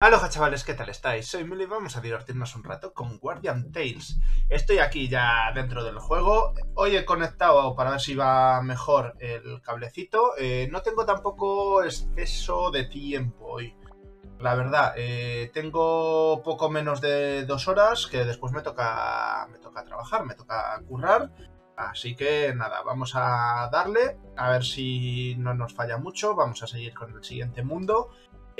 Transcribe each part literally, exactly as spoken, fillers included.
Aloha chavales, ¿qué tal estáis? Soy Mili y vamos a divertirnos un rato con Guardian Tales. Estoy aquí ya dentro del juego. Hoy he conectado para ver si va mejor el cablecito. Eh, no tengo tampoco exceso de tiempo hoy. La verdad, eh, tengo poco menos de dos horas, que después me toca, me toca trabajar, me toca currar. Así que nada, vamos a darle, a ver si no nos falla mucho. Vamos a seguir con el siguiente mundo.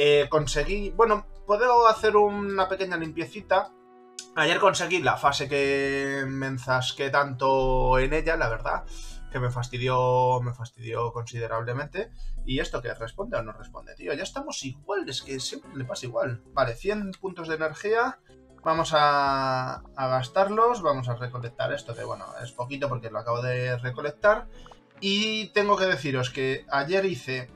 Eh, conseguí, bueno, puedo hacer una pequeña limpiecita. Ayer conseguí la fase que me enzasqué tanto en ella, la verdad, que me fastidió, me fastidió considerablemente. ¿Y esto qué? ¿Responde o no responde, tío? Ya estamos igual, es que siempre le pasa igual. Vale, cien puntos de energía. Vamos a, a gastarlos, vamos a recolectar esto, que bueno, es poquito porque lo acabo de recolectar. Y tengo que deciros que ayer hice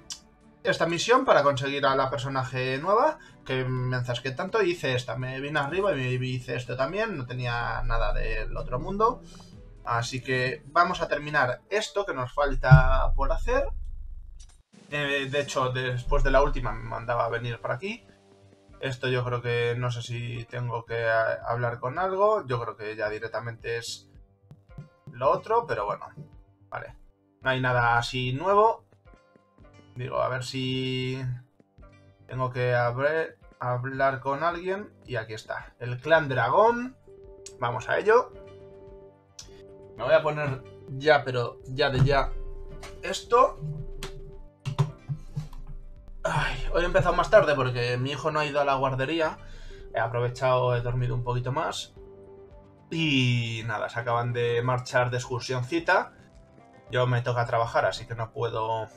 esta misión para conseguir a la personaje nueva, que me enzasqué tanto, y hice esta. Me vine arriba y me hice esto también, no tenía nada del otro mundo. Así que vamos a terminar esto que nos falta por hacer. Eh, de hecho, después de la última me mandaba a venir para aquí. Esto yo creo que, no sé si tengo que hablar con algo, yo creo que ya directamente es lo otro, pero bueno, vale. No hay nada así nuevo. Digo, a ver si tengo que abrir, hablar con alguien. Y aquí está, el clan dragón. Vamos a ello. Me voy a poner ya, pero ya de ya, esto. Ay, hoy he empezado más tarde porque mi hijo no ha ido a la guardería. He aprovechado, he dormido un poquito más. Y nada, se acaban de marchar de excursioncita. Yo me toca trabajar, así que no puedo...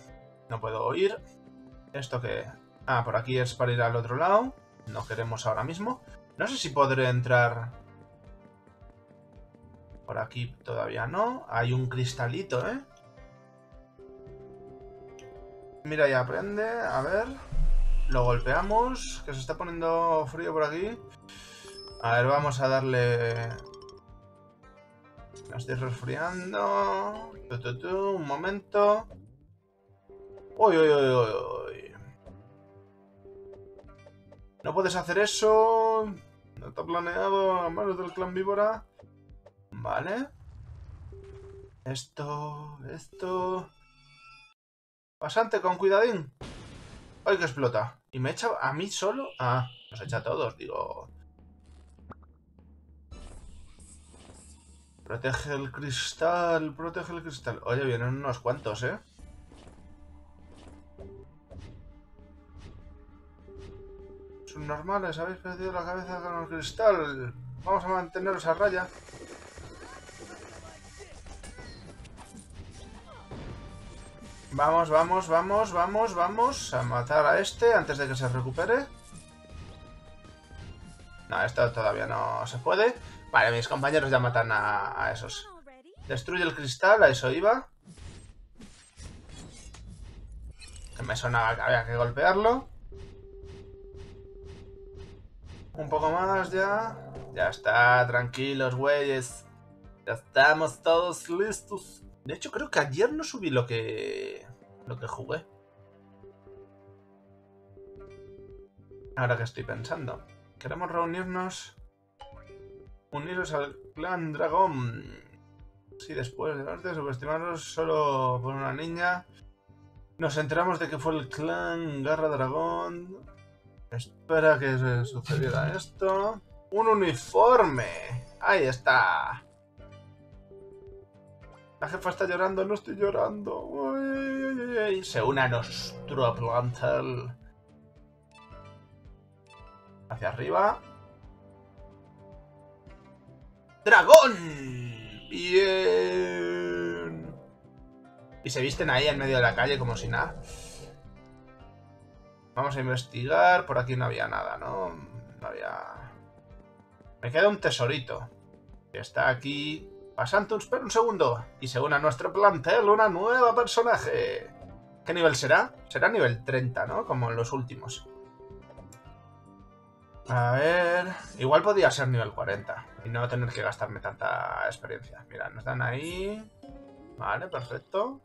No puedo ir. Esto que... Ah, por aquí es para ir al otro lado. No queremos ahora mismo. No sé si podré entrar... Por aquí todavía no. Hay un cristalito, ¿eh? Mira y aprende. A ver. Lo golpeamos. Que se está poniendo frío por aquí. A ver, vamos a darle... La estoy resfriando. Tu, tu, tu. Un momento... Uy, uy, uy, uy. No puedes hacer eso. No está planeado a manos del clan víbora. Vale. Esto, esto. Pasante, con cuidadín. Ay, que explota. ¿Y me echa a mí solo? Ah, nos echa a todos, digo. Protege el cristal, protege el cristal. Oye, vienen unos cuantos, ¿eh? Normales, habéis perdido la cabeza con el cristal. Vamos a manteneros a raya. Vamos, vamos, vamos, vamos, vamos a matar a este antes de que se recupere. No, esto todavía no se puede. Vale, mis compañeros ya matan a, a esos. Destruye el cristal, a eso iba. Que me sonaba que había que golpearlo. Un poco más ya. Ya está, tranquilos, güeyes. Ya estamos todos listos. De hecho, creo que ayer no subí lo que... Lo que jugué. Ahora que estoy pensando. Queremos reunirnos... Uniros al clan dragón. Si sí, después de antes subestimaros solo por una niña. Nos enteramos de que fue el clan Garra Dragón... Espera que sucediera esto. ¡Un uniforme! ¡Ahí está! La jefa está llorando, no estoy llorando. Uy, uy, uy. Se une a nuestro plantel. Hacia arriba. ¡Dragón! ¡Bien! Y se visten ahí en medio de la calle como si nada. Vamos a investigar. Por aquí no había nada, ¿no? No había... Me queda un tesorito. Que está aquí... Pasante, espera un segundo. Y se une a nuestro plantel una nueva personaje. ¿Qué nivel será? Será nivel treinta, ¿no? Como en los últimos. A ver... Igual podría ser nivel cuarenta. Y no tener que gastarme tanta experiencia. Mira, nos dan ahí... Vale, perfecto.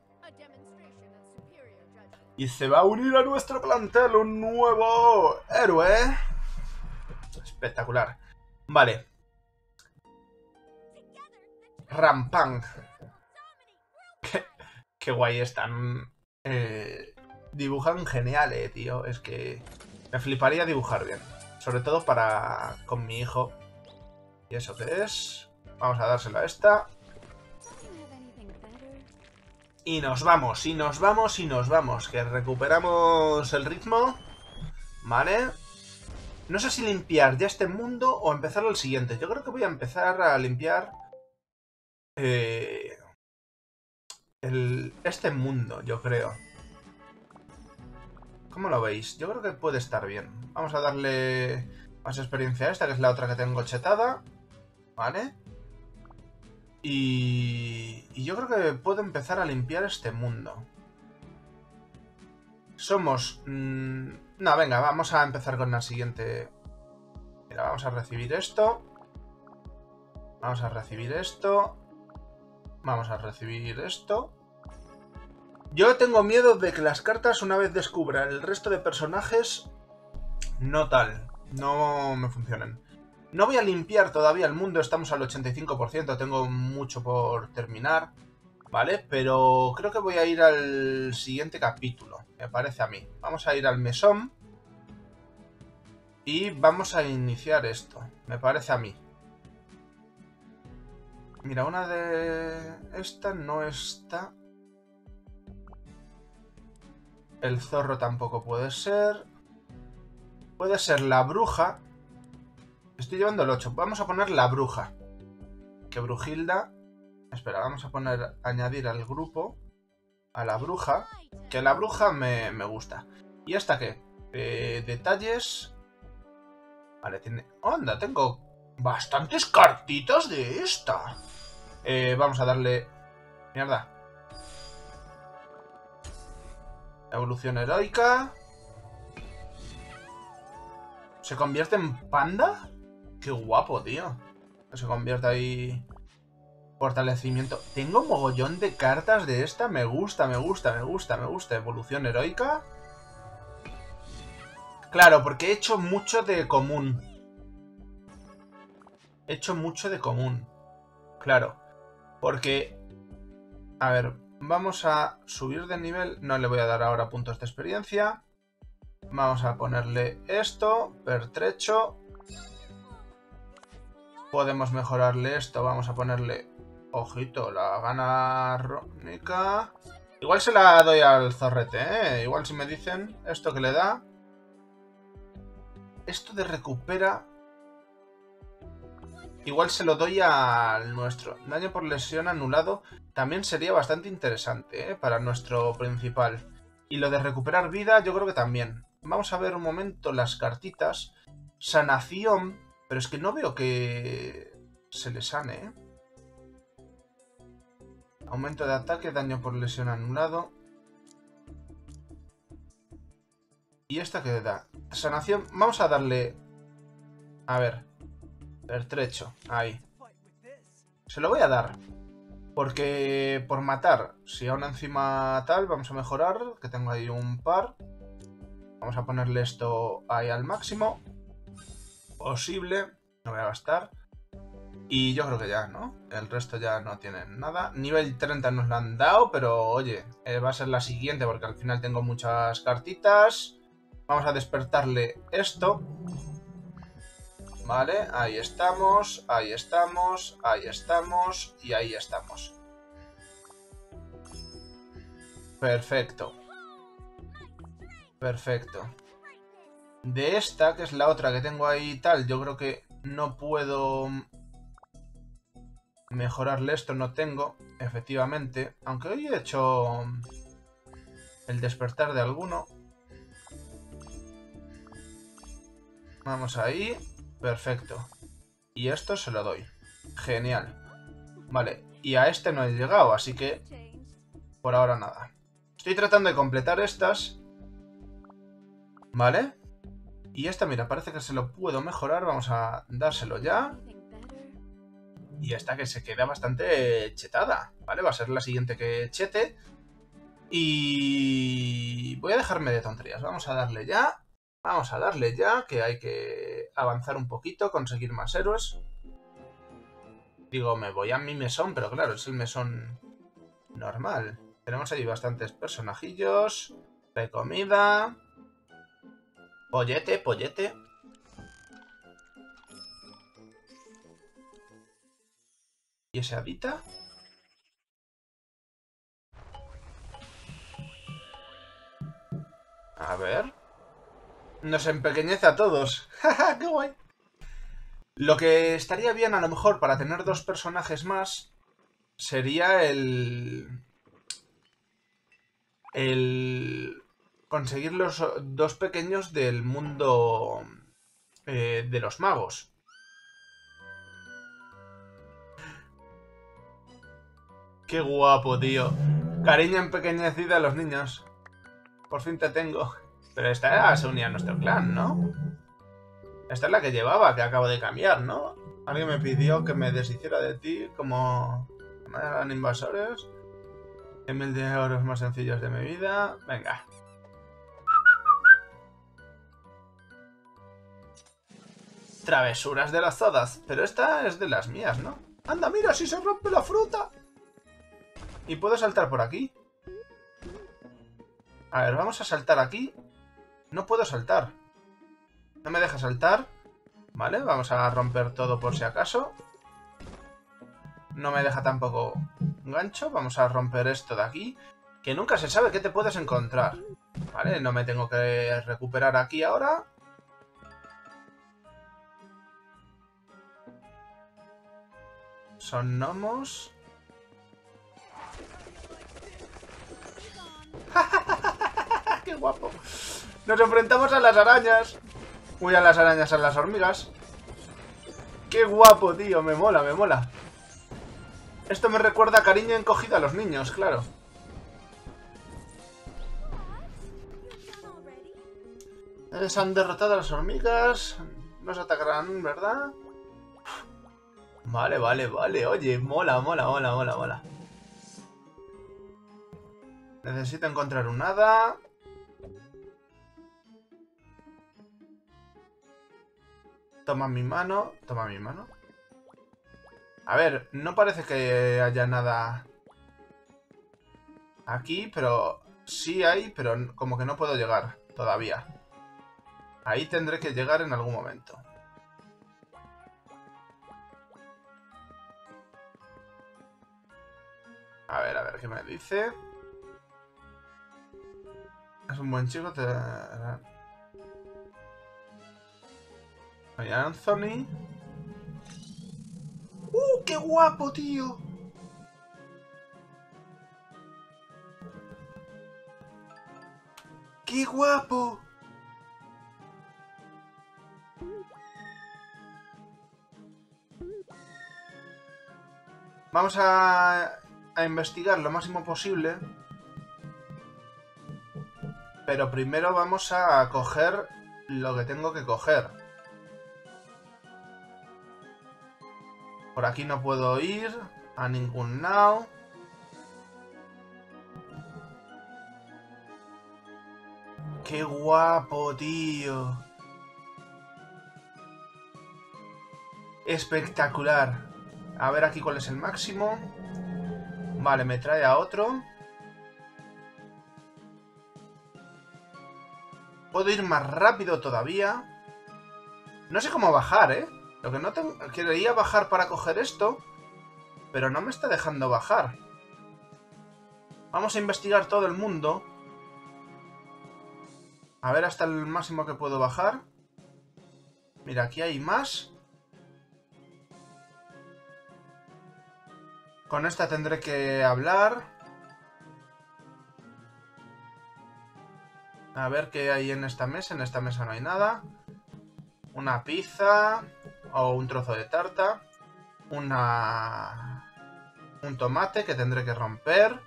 Y se va a unir a nuestro plantel un nuevo héroe. Espectacular. Vale. Rampán. Qué, qué guay están. Eh, dibujan genial, eh, tío. Es que me fliparía dibujar bien. Sobre todo para con mi hijo. ¿Y eso qué es? Vamos a dárselo a esta. Y nos vamos, y nos vamos, y nos vamos. Que recuperamos el ritmo. Vale. No sé si limpiar ya este mundo o empezar el siguiente. Yo creo que voy a empezar a limpiar... Eh, el, este mundo, yo creo. ¿Cómo lo veis? Yo creo que puede estar bien. Vamos a darle más experiencia a esta, que es la otra que tengo chetada. Vale. Y, y yo creo que puedo empezar a limpiar este mundo. Somos... Mmm, no, venga, vamos a empezar con la siguiente... Mira, vamos a recibir esto. Vamos a recibir esto. Vamos a recibir esto. Yo tengo miedo de que las cartas, una vez descubra el resto de personajes, no tal, no me funcionen. No voy a limpiar todavía el mundo, estamos al ochenta y cinco por ciento, tengo mucho por terminar, ¿vale? Pero creo que voy a ir al siguiente capítulo, me parece a mí. Vamos a ir al mesón y vamos a iniciar esto, me parece a mí. Mira, una de... esta no está. El zorro tampoco puede ser. Puede ser la bruja. Estoy llevando el ocho. Vamos a poner la bruja. Que Brujilda... Espera, vamos a poner... Añadir al grupo. A la bruja. Que la bruja me, me gusta. ¿Y esta qué? Eh, detalles... Vale, tiene... ¡Onda! Tengo bastantes cartitas de esta. Eh, vamos a darle... Mierda. Evolución heroica. ¿Se convierte en panda? Qué guapo, tío. Que se convierta ahí... Fortalecimiento. Tengo un mogollón de cartas de esta. Me gusta, me gusta, me gusta, me gusta. Evolución heroica. Claro, porque he hecho mucho de común. He hecho mucho de común. Claro. Porque... A ver, vamos a subir de nivel. No le voy a dar ahora puntos de experiencia. Vamos a ponerle esto. Pertrecho. Podemos mejorarle esto, vamos a ponerle... Ojito, la gana rónica... Igual se la doy al zorrete, ¿eh? Igual si me dicen esto que le da... Esto de recupera... Igual se lo doy al nuestro. Daño por lesión anulado también sería bastante interesante, ¿eh? Para nuestro principal. Y lo de recuperar vida yo creo que también. Vamos a ver un momento las cartitas. Sanación... Pero es que no veo que se le sane, ¿eh? Aumento de ataque, daño por lesión anulado. ¿Y esta qué da? Sanación. Vamos a darle... A ver. Pertrecho. Ahí. Se lo voy a dar. Porque por matar, si aún encima tal, vamos a mejorar. Que tengo ahí un par. Vamos a ponerle esto ahí al máximo. Posible, no voy a gastar. Y yo creo que ya, ¿no? El resto ya no tienen nada. Nivel treinta nos lo han dado, pero oye, eh, va a ser la siguiente porque al final tengo muchas cartitas. Vamos a despertarle esto. Vale, ahí estamos, ahí estamos, ahí estamos y ahí estamos. Perfecto. Perfecto. De esta, que es la otra que tengo ahí tal, yo creo que no puedo mejorarle esto, no tengo, efectivamente. Aunque hoy he hecho el despertar de alguno. Vamos ahí, perfecto. Y esto se lo doy. Genial. Vale, y a este no he llegado, así que por ahora nada. Estoy tratando de completar estas. Vale. Y esta, mira, parece que se lo puedo mejorar. Vamos a dárselo ya. Y esta que se queda bastante chetada, ¿vale? Va a ser la siguiente que chete. Y... voy a dejarme de tonterías. Vamos a darle ya. Vamos a darle ya, que hay que avanzar un poquito, conseguir más héroes. Digo, me voy a mi mesón, pero claro, es el mesón normal. Tenemos allí bastantes personajillos, de comida, pollete, pollete. ¿Y ese habita? A ver... Nos empequeñece a todos. ¡Ja! ¡Qué guay! Lo que estaría bien, a lo mejor, para tener dos personajes más, sería el... El... conseguir los dos pequeños del mundo eh, de los magos. ¡Qué guapo, tío! Cariño empequeñecido a los niños. Por fin te tengo. Pero esta se unía a nuestro clan, ¿no? Esta es la que llevaba, que acabo de cambiar, ¿no? Alguien me pidió que me deshiciera de ti, como... No eran invasores. mil de euros más sencillos de mi vida. Venga. Travesuras de las hadas. Pero esta es de las mías, ¿no? ¡Anda, mira! ¡Si se rompe la fruta! ¿Y puedo saltar por aquí? A ver, vamos a saltar aquí. No puedo saltar. No me deja saltar. Vale, vamos a romper todo por si acaso. No me deja tampoco un gancho. Vamos a romper esto de aquí. Que nunca se sabe qué te puedes encontrar. Vale, no me tengo que recuperar aquí ahora. Son gnomos. ¡Qué guapo! Nos enfrentamos a las arañas. Uy, a las arañas, a las hormigas. ¡Qué guapo, tío! Me mola, me mola. Esto me recuerda a cariño encogido a los niños, claro. Se han derrotado a las hormigas. Nos atacarán, ¿verdad? Vale, vale, vale. Oye, mola, mola, mola, mola, mola. Necesito encontrar un hada. Toma mi mano. Toma mi mano. A ver, no parece que haya nada aquí, pero sí hay, pero como que no puedo llegar todavía. Ahí tendré que llegar en algún momento. A ver, a ver, ¿qué me dice? Es un buen chico. Te... Oye, Anthony. ¡Uh, qué guapo, tío! ¡Qué guapo! Vamos a, a investigar lo máximo posible. Pero primero vamos a coger lo que tengo que coger. Por aquí no puedo ir a ningún lado. ¡Qué guapo, tío! Espectacular. A ver aquí cuál es el máximo. Vale, me trae a otro. Puedo ir más rápido todavía. No sé cómo bajar, ¿eh? Lo que no tengo... Quería bajar para coger esto, pero no me está dejando bajar. Vamos a investigar todo el mundo. A ver hasta el máximo que puedo bajar. Mira, aquí hay más. Con esta tendré que hablar. A ver qué hay en esta mesa. En esta mesa no hay nada. Una pizza. O un trozo de tarta. Una... Un tomate que tendré que romper.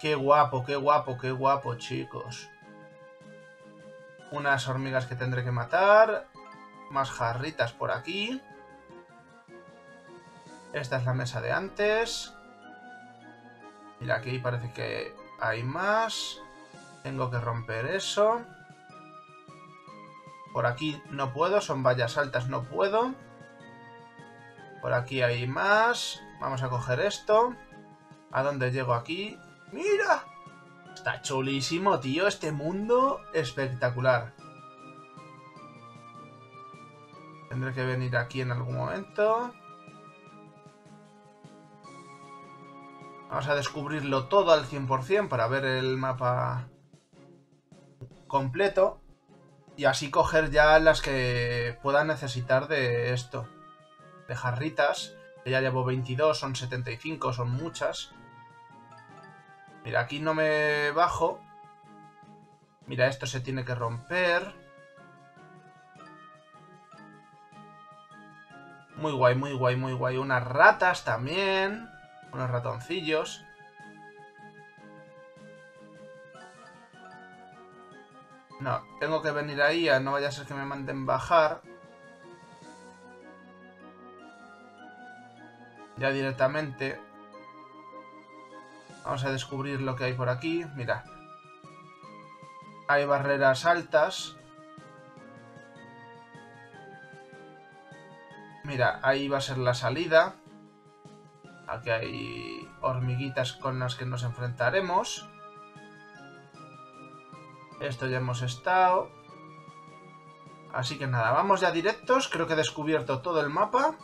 Qué guapo, qué guapo, qué guapo, chicos. Unas hormigas que tendré que matar. Más jarritas por aquí. Esta es la mesa de antes. Mira, aquí parece que hay más... Tengo que romper eso. Por aquí no puedo, son vallas altas, no puedo. Por aquí hay más. Vamos a coger esto. ¿A dónde llego aquí? ¡Mira! Está chulísimo, tío, este mundo espectacular. Tendré que venir aquí en algún momento. Vamos a descubrirlo todo al cien por cien para ver el mapa completo. Y así coger ya las que pueda necesitar de esto. De jarritas. Ya llevo veintidós, son setenta y cinco, son muchas. Mira, aquí no me bajo. Mira, esto se tiene que romper. Muy guay, muy guay, muy guay. Unas ratas también. Unos ratoncillos. No, tengo que venir ahí, no vaya a ser que me manden bajar. Ya directamente. Vamos a descubrir lo que hay por aquí. Mira. Hay barreras altas. Mira, ahí va a ser la salida. Aquí hay hormiguitas con las que nos enfrentaremos. Esto ya hemos estado. Así que nada, vamos ya directos. Creo que he descubierto todo el mapa.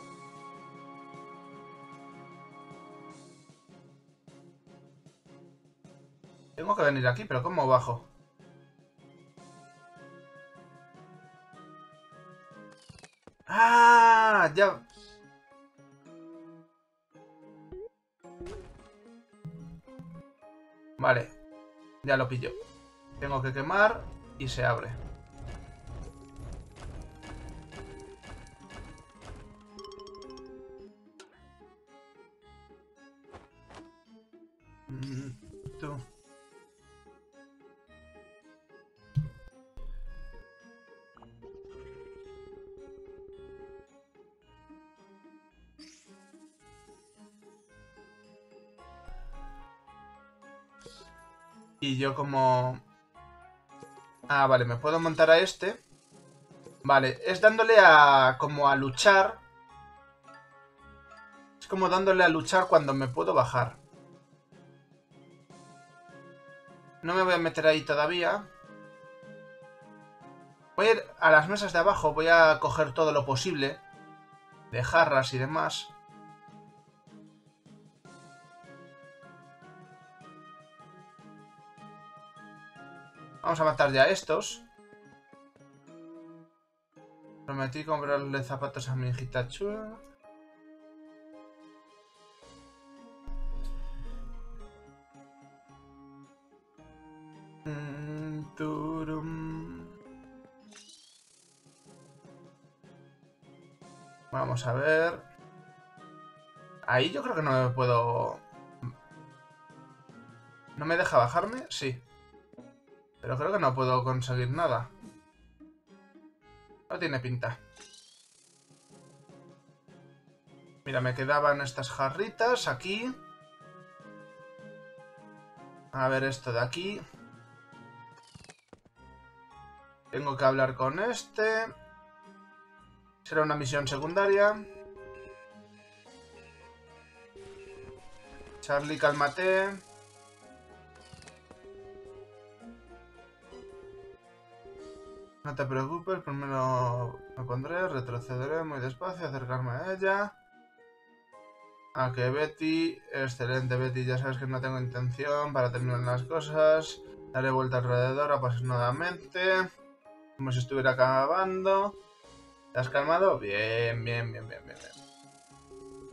Tengo que venir aquí, pero ¿cómo bajo? ¡Ah! Ya... Vale. Ya lo pillo. Tengo que quemar y se abre. Mm, tú... Y yo como... Ah, vale, me puedo montar a este. Vale, es dándole a... como a luchar. Es como dándole a luchar cuando me puedo bajar. No me voy a meter ahí todavía. Voy a ir a las mesas de abajo. Voy a coger todo lo posible. De jarras y demás. Vamos a matar ya a estos. Prometí comprarle zapatos a mi hijita chula. Mm, turum. Vamos a ver. Ahí yo creo que no me puedo... ¿No me deja bajarme? Sí. Pero creo que no puedo conseguir nada. No tiene pinta. Mira, me quedaban estas jarritas aquí. A ver esto de aquí. Tengo que hablar con este. Será una misión secundaria. Charlie, cálmate. No te preocupes, primero me pondré, retrocederé muy despacio, acercarme a ella. A que Betty, excelente Betty, ya sabes que no tengo intención para terminar las cosas. Daré vuelta alrededor, apasionadamente, como si estuviera acabando. ¿Te has calmado? Bien, bien, bien, bien, bien. bien.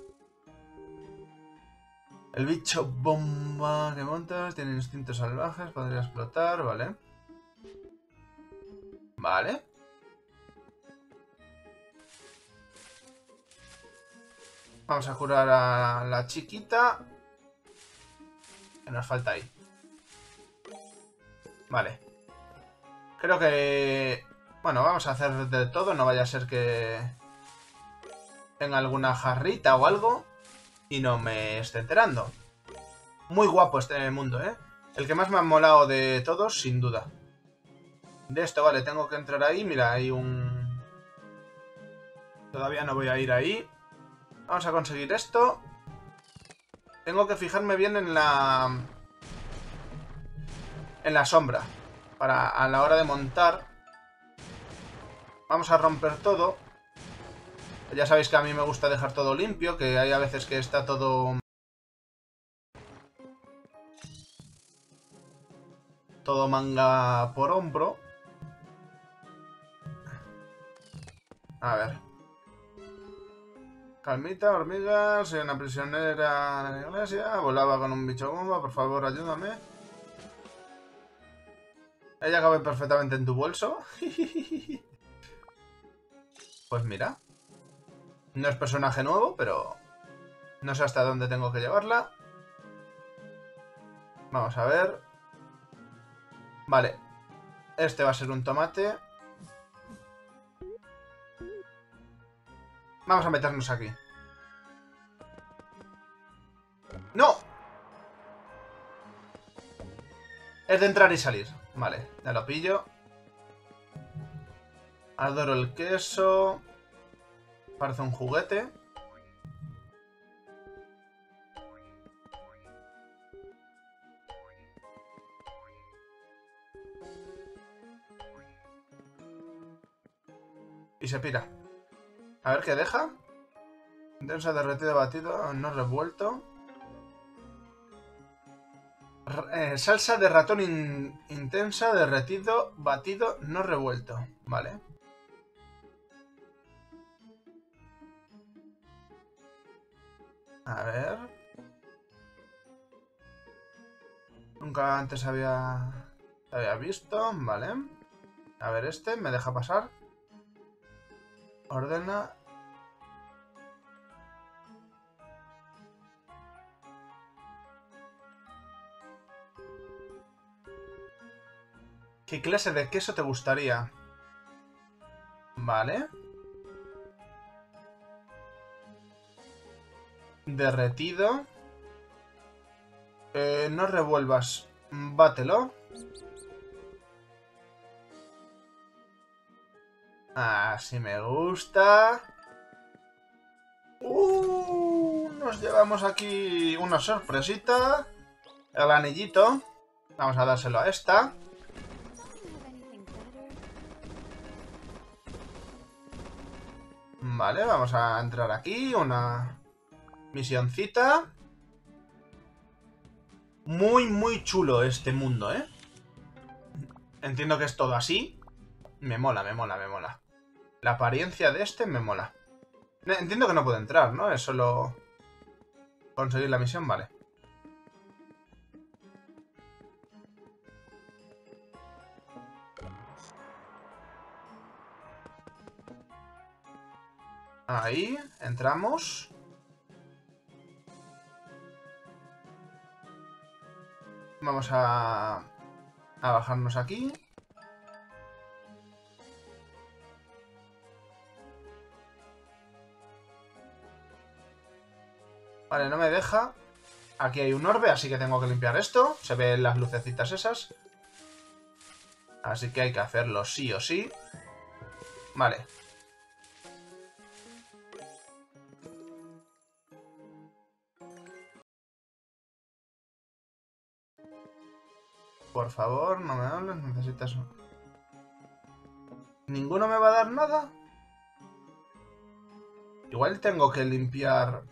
El bicho bomba que montas tiene instintos salvajes, podría explotar, vale. Vale. Vamos a curar a la chiquita. Que nos falta ahí. Vale. Creo que... Bueno, vamos a hacer de todo. No vaya a ser que... tenga alguna jarrita o algo. Y no me esté enterando. Muy guapo este mundo, ¿eh? El que más me ha molado de todos, sin duda. de esto. Vale, tengo que entrar ahí. Mira, hay un... Todavía no voy a ir ahí. Vamos a conseguir esto. Tengo que fijarme bien en la... En la sombra. Para a la hora de montar. Vamos a romper todo. Ya sabéis que a mí me gusta dejar todo limpio. Que hay a veces que está todo... Todo manga por hombro. A ver. Calmita, hormigas, soy una prisionera en la iglesia. Volaba con un bicho bomba, por favor, ayúdame. Ella cabe perfectamente en tu bolso. Pues mira. No es personaje nuevo, pero... No sé hasta dónde tengo que llevarla. Vamos a ver... Vale, este va a ser un tomate. Vamos a meternos aquí. ¡No! Es de entrar y salir. Vale, ya lo pillo. Adoro el queso. Parece un juguete. Y se pira. A ver qué deja. Denso, derretido, batido, no revuelto. Eh, salsa de ratón in intensa, derretido, batido, no revuelto. Vale. A ver. Nunca antes había, había visto. Vale. A ver este, me deja pasar. Ordena. ¿Qué clase de queso te gustaría? Vale. Derretido. Eh, no revuelvas. Bátelo. Así me gusta. Uh, nos llevamos aquí una sorpresita. El anillito. Vamos a dárselo a esta. Vale, vamos a entrar aquí. Una misioncita. Muy, muy chulo este mundo, ¿eh? Entiendo que es todo así. Me mola, me mola, me mola. La apariencia de este me mola. Entiendo que no puedo entrar, ¿no? Es solo conseguir la misión, vale. Ahí, entramos. Vamos a, a bajarnos aquí. Vale, no me deja. Aquí hay un orbe, así que tengo que limpiar esto. Se ven las lucecitas esas. Así que hay que hacerlo sí o sí. Vale. Por favor, no me hables, necesitas... ¿Ninguno me va a dar nada? Igual tengo que limpiar...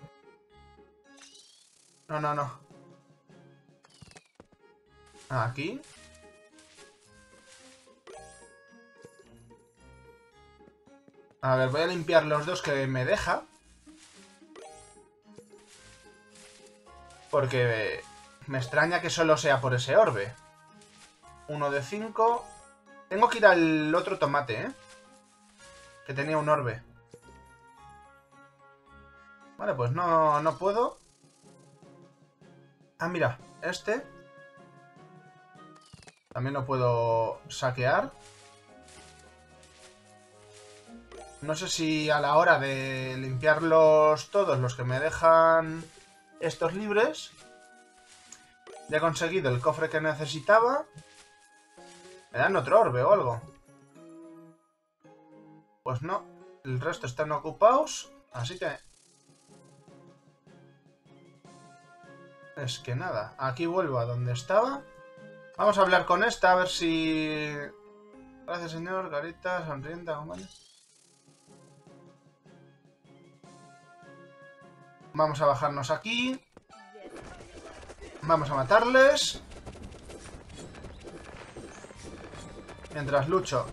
No, no, no. Aquí. A ver, voy a limpiar los dos que me deja. Porque me extraña que solo sea por ese orbe. Uno de cinco. Tengo que ir al otro tomate, ¿eh? Que tenía un orbe. Vale, pues no, no puedo. Ah, mira, este. También lo puedo saquear. No sé si a la hora de limpiarlos todos los que me dejan estos libres. Ya he conseguido el cofre que necesitaba. Me dan otro orbe o algo. Pues no, el resto están ocupados, así que... Es que nada, aquí vuelvo a donde estaba. Vamos a hablar con esta, a ver si... Gracias señor, carita, sonriente, acompaña. Vamos a bajarnos aquí. Vamos a matarles. Mientras lucho.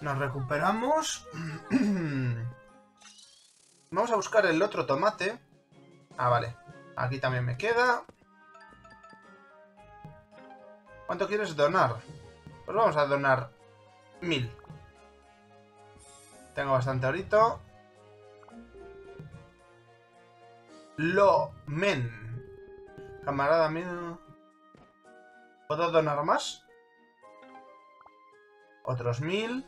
Nos recuperamos. Vamos a buscar el otro tomate. Ah, vale. Aquí también me queda. ¿Cuánto quieres donar? Pues vamos a donar mil. Tengo bastante ahorita. Lo men. Camarada mío. ¿Puedo donar más? Otros mil.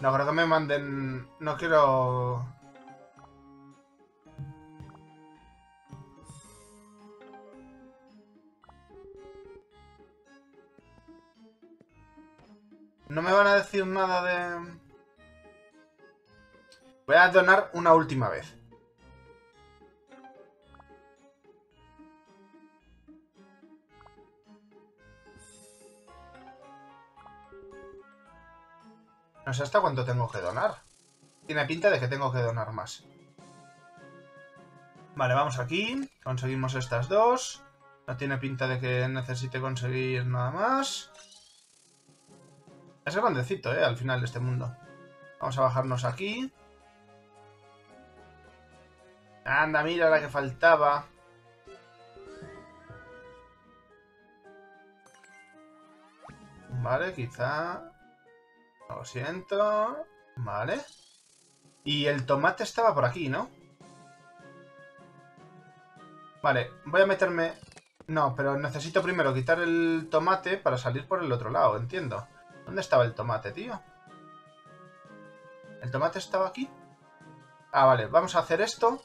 No creo que me manden... No quiero... No me van a decir nada de... Voy a donar una última vez. No sé hasta cuánto tengo que donar. Tiene pinta de que tengo que donar más. Vale, vamos aquí. Conseguimos estas dos. No tiene pinta de que necesite conseguir nada más. Es grandecito, eh, al final de este mundo. Vamos a bajarnos aquí. Anda, mira la que faltaba. Vale, quizá... Lo siento. Vale. Y el tomate estaba por aquí, ¿no? Vale, voy a meterme... No, pero necesito primero quitar el tomate para salir por el otro lado, entiendo. ¿Dónde estaba el tomate, tío? ¿El tomate estaba aquí? Ah, vale, vamos a hacer esto.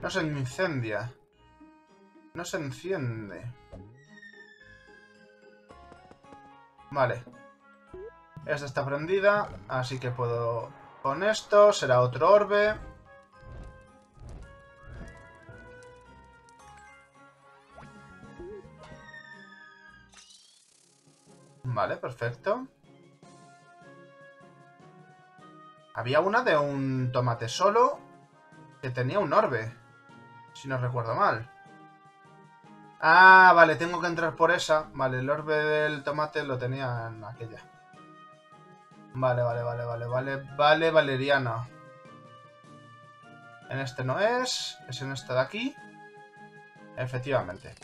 No se incendia. No se enciende. Vale. Esta está prendida, así que puedo... Con esto será otro orbe. Vale, perfecto. Había una de un tomate solo que tenía un orbe. Si no recuerdo mal. Ah, vale, tengo que entrar por esa. Vale, el orbe del tomate lo tenía en aquella. Vale, vale, vale, vale, vale, vale, valeriana. En este no es. Es en esta de aquí. Efectivamente.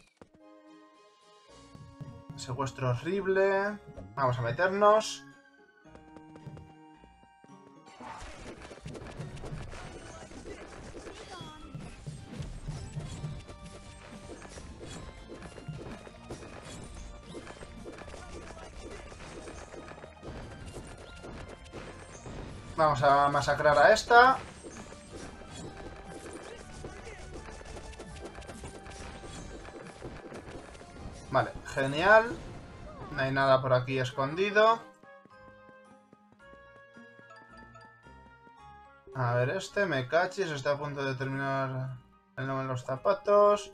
Secuestro horrible. Vamos a meternos. Vamos a masacrar a esta. Vale, genial. No hay nada por aquí escondido. A ver este, me cachis, está a punto de terminar el nombre de los zapatos.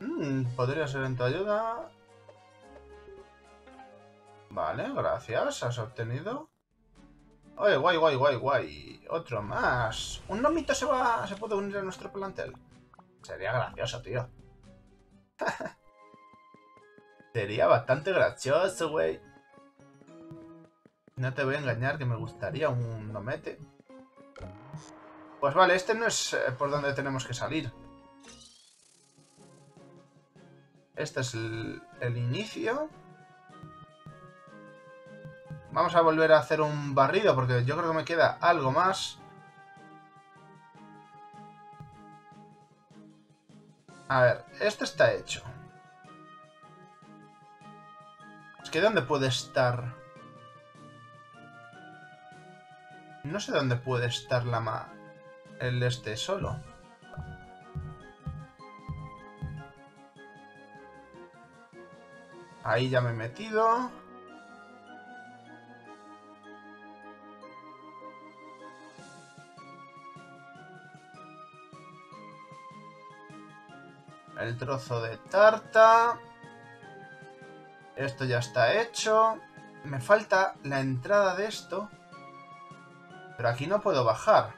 Mm, podría ser en tu ayuda. Vale, gracias, has obtenido. Oye, guay, guay, guay, guay. Otro más. Un nomito se va. Se puede unir a nuestro plantel. Sería gracioso, tío. Sería bastante gracioso, güey. No te voy a engañar que me gustaría un nomete. Pues vale, este no es por donde tenemos que salir. Este es el, el inicio. Vamos a volver a hacer un barrido porque yo creo que me queda algo más. A ver, esto está hecho. Es que ¿dónde puede estar? No sé dónde puede estar la ma... el este solo. Ahí ya me he metido. El trozo de tarta. Esto ya está hecho. Me falta la entrada de esto. Pero aquí no puedo bajar.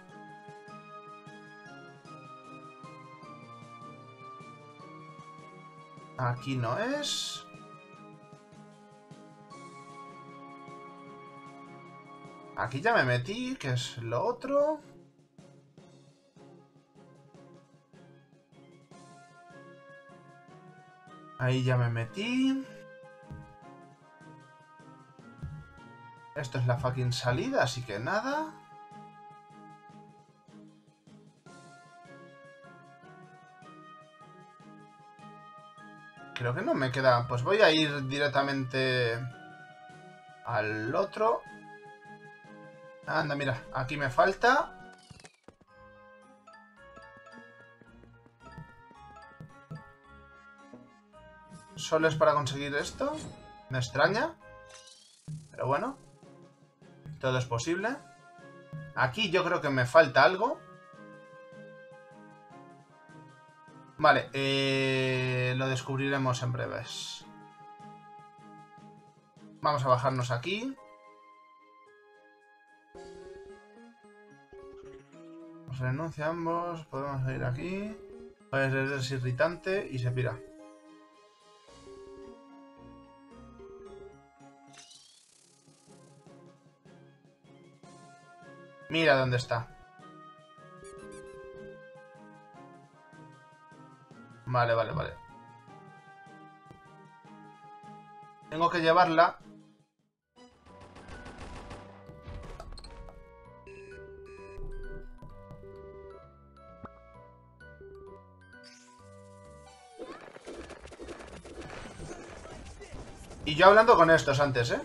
Aquí no es. Aquí ya me metí, que es lo otro. Ahí ya me metí. Esto es la fucking salida, así que nada. Creo que no me queda. Pues voy a ir directamente al otro. Anda, mira, aquí me falta. Solo es para conseguir esto. Me extraña. Pero bueno. Todo es posible. Aquí yo creo que me falta algo. Vale, eh, lo descubriremos en breves. Vamos a bajarnos aquí. Renuncia a ambos. Podemos ir aquí. Pues es irritante y se pira. Mira dónde está. Vale, vale, vale. Tengo que llevarla. Y yo hablando con estos antes, ¿eh?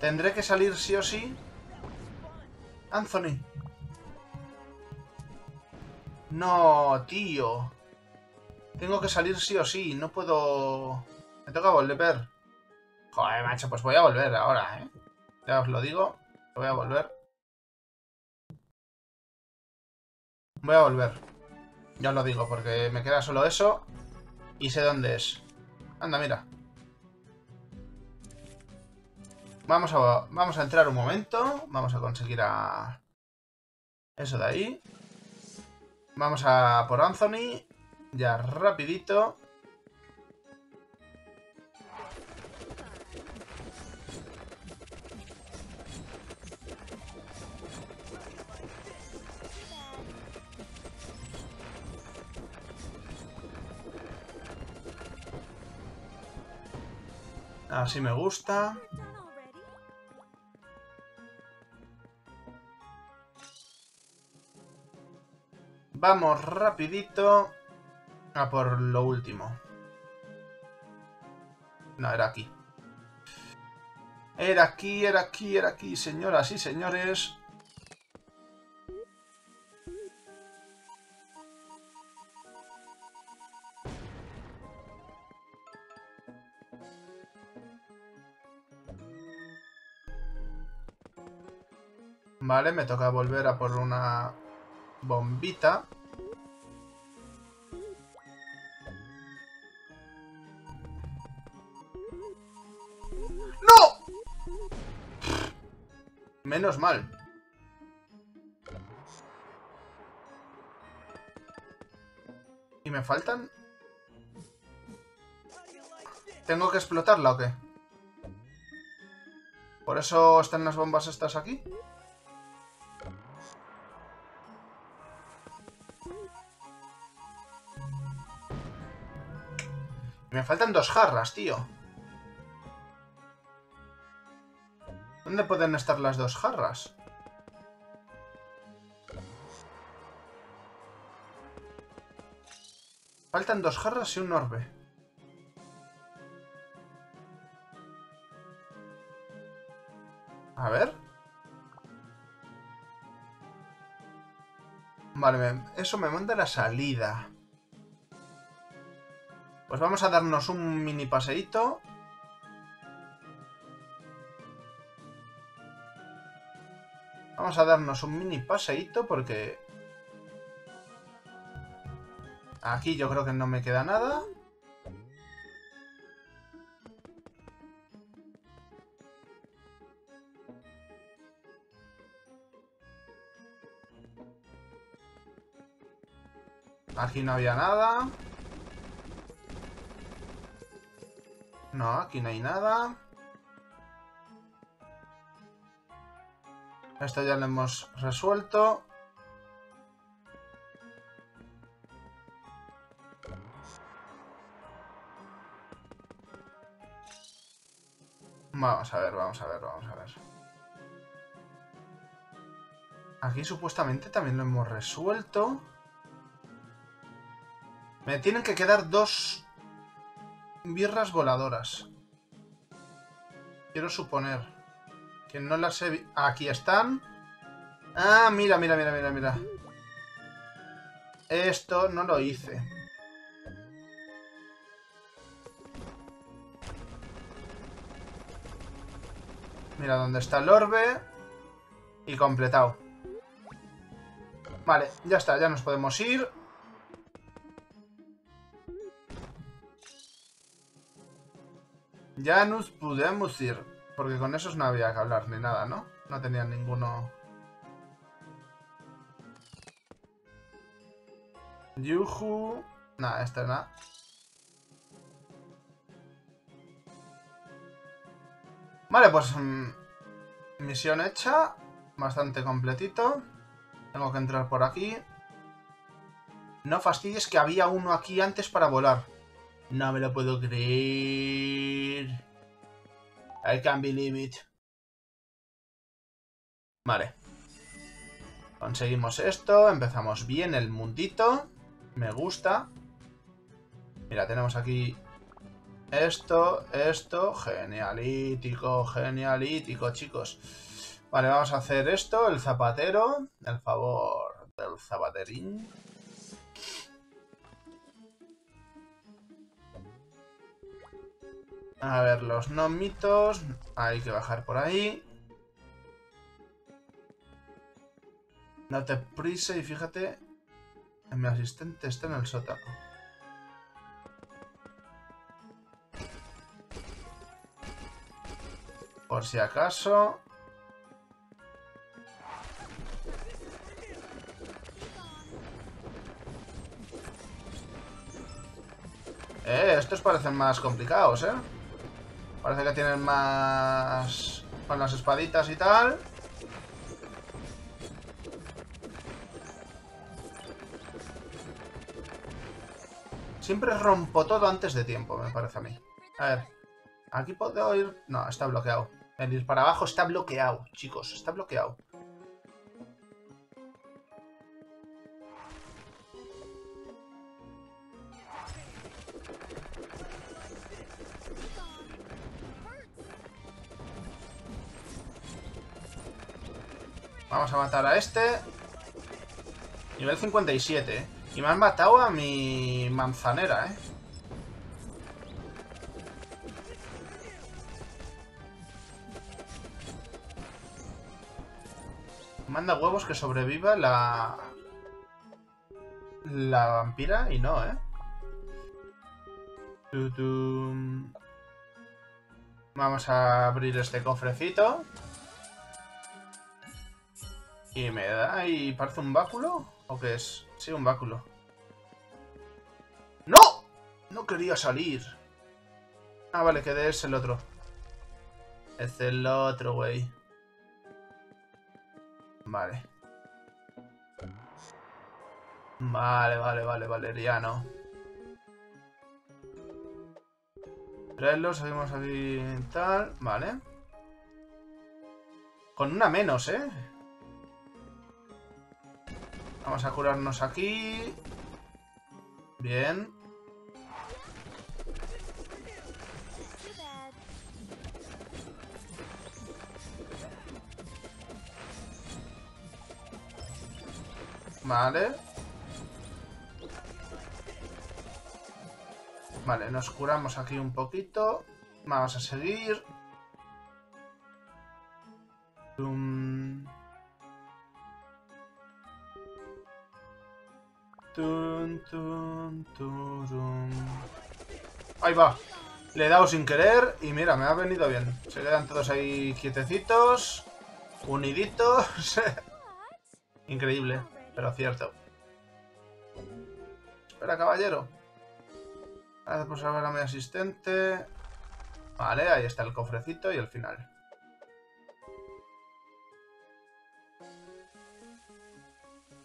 Tendré que salir sí o sí. Anthony. No, tío. Tengo que salir sí o sí. No puedo... Me toca volver. Joder, macho, pues voy a volver ahora, ¿eh? Ya os lo digo. Voy a volver. Voy a volver. Ya os lo digo, porque me queda solo eso. Y sé dónde es. Anda, mira. Vamos a, vamos a entrar un momento. Vamos a conseguir a... eso de ahí. Vamos a por Anthony. Ya rapidito. Así me gusta. Vamos rapidito a por lo último. No, era aquí. Era aquí, era aquí, era aquí, señoras y señores. Vale, me toca volver a por una... bombita. ¡No! Menos mal. ¿Y me faltan? ¿Tengo que explotarla o qué? ¿Por eso están las bombas estas aquí? Me faltan dos jarras, tío. ¿Dónde pueden estar las dos jarras? Faltan dos jarras y un orbe. A ver. Vale, eso me manda a la salida. Pues vamos a darnos un mini paseíto. Vamos a darnos un mini paseíto porque... Aquí yo creo que no me queda nada. Aquí no había nada. No, aquí no hay nada. Esto ya lo hemos resuelto. Vamos a ver, vamos a ver, vamos a ver. Aquí supuestamente también lo hemos resuelto. Me tienen que quedar dos birras voladoras. Quiero suponer que no las he... Aquí están. Ah, mira, mira, mira, mira, mira. Esto no lo hice. Mira dónde está el orbe. Y completado. Vale, ya está, ya nos podemos ir. Ya nos podemos ir, porque con esos no había que hablar ni nada, ¿no? No tenían ninguno... Yuhu... Nada, este nada. Vale, pues... Mmm, misión hecha. Bastante completito. Tengo que entrar por aquí. No fastidies que había uno aquí antes para volar. No me lo puedo creer. I can't believe it. Vale. Conseguimos esto. Empezamos bien el mundito. Me gusta. Mira, tenemos aquí esto, esto. Genialítico, genialítico, chicos. Vale, vamos a hacer esto. El zapatero. El favor del zapaterín. A ver, los gnomitos. Hay que bajar por ahí. No te prisa y fíjate. Mi asistente está en el sótano. Por si acaso. Eh, estos parecen más complicados, ¿eh? Parece que tienen más... con las espaditas y tal. Siempre rompo todo antes de tiempo, me parece a mí. A ver. Aquí puedo ir... No, está bloqueado. El ir para abajo está bloqueado, chicos. Está bloqueado. Vamos a matar a este. Nivel cincuenta y siete, ¿eh? Y me han matado a mi manzanera, ¿eh? Manda huevos que sobreviva la... La vampira y no, ¿eh? Tutum. Vamos a abrir este cofrecito. Y me da y parece un báculo. ¿O qué es? Sí, un báculo. ¡No! No quería salir. Ah, vale, que es el otro. Es el otro, güey. Vale. Vale, vale, vale, valeriano. Traerlo, seguimos aquí tal. Vale. Con una menos, ¿eh? Vamos a curarnos aquí. Bien. Vale. Vale, nos curamos aquí un poquito. Vamos a seguir. Tum. Tum, tum, turum. Ahí va. Le he dado sin querer y mira, me ha venido bien. Se quedan todos ahí quietecitos, uniditos. Increíble, pero cierto. Espera, caballero. Gracias por salvar a mi asistente. Vale, ahí está el cofrecito y el final.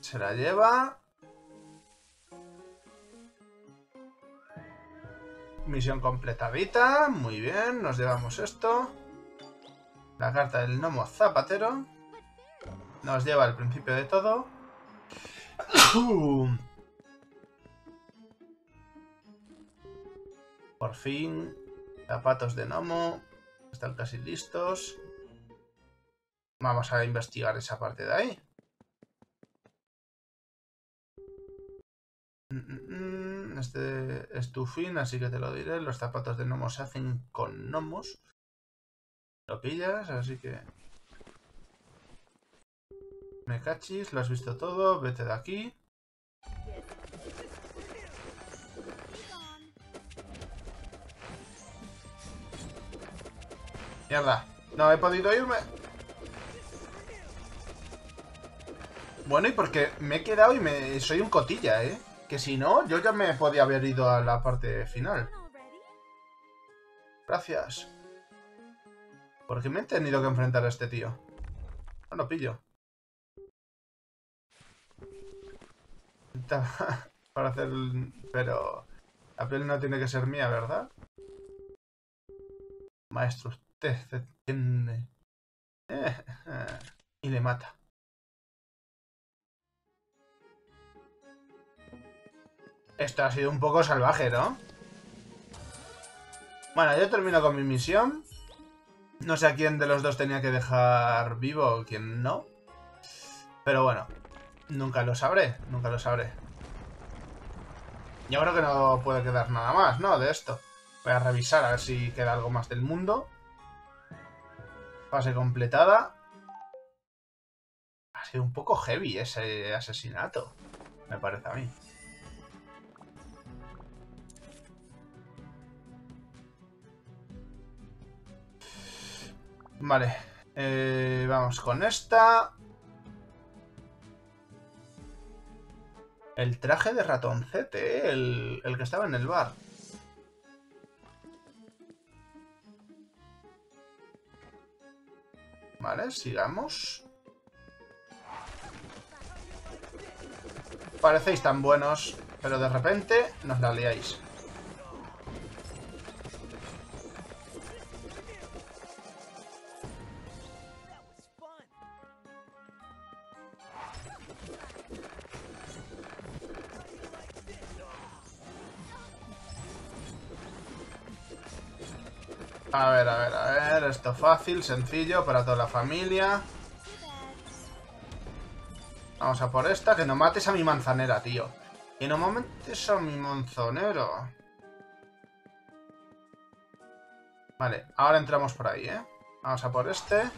Se la lleva. Misión completadita. Muy bien, nos llevamos esto. La carta del gnomo zapatero. Nos lleva al principio de todo. Por fin. Zapatos de gnomo. Están casi listos. Vamos a investigar esa parte de ahí. Este es tu fin, así que te lo diré. Los zapatos de gnomos se hacen con gnomos. Lo pillas, así que... Me cachis, lo has visto todo, vete de aquí. Mierda, no he podido irme. Bueno, y porque me he quedado y me soy un cotilla, ¿eh? Que si no, yo ya me podía haber ido a la parte final. Gracias. ¿Por qué me he tenido que enfrentar a este tío? No lo pillo. Para hacer... Pero... La piel no tiene que ser mía, ¿verdad? Maestro, usted se tiene... Y le mata. Esto ha sido un poco salvaje, ¿no? Bueno, yo termino con mi misión. No sé a quién de los dos tenía que dejar vivo o quién no. Pero bueno, nunca lo sabré, nunca lo sabré. Yo creo que no puede quedar nada más, ¿no? De esto. Voy a revisar a ver si queda algo más del mundo. Fase completada. Ha sido un poco heavy ese asesinato, me parece a mí. Vale, eh, vamos con esta. El traje de ratoncete, ¿eh? el, el que estaba en el bar. Vale, sigamos. Parecéis tan buenos, pero de repente nos la liáis. A ver, a ver, a ver, esto fácil, sencillo, para toda la familia. Vamos a por esta, que no mates a mi manzanera, tío. Que no mates a mi manzanero. Vale, ahora entramos por ahí, ¿eh? Vamos a por este.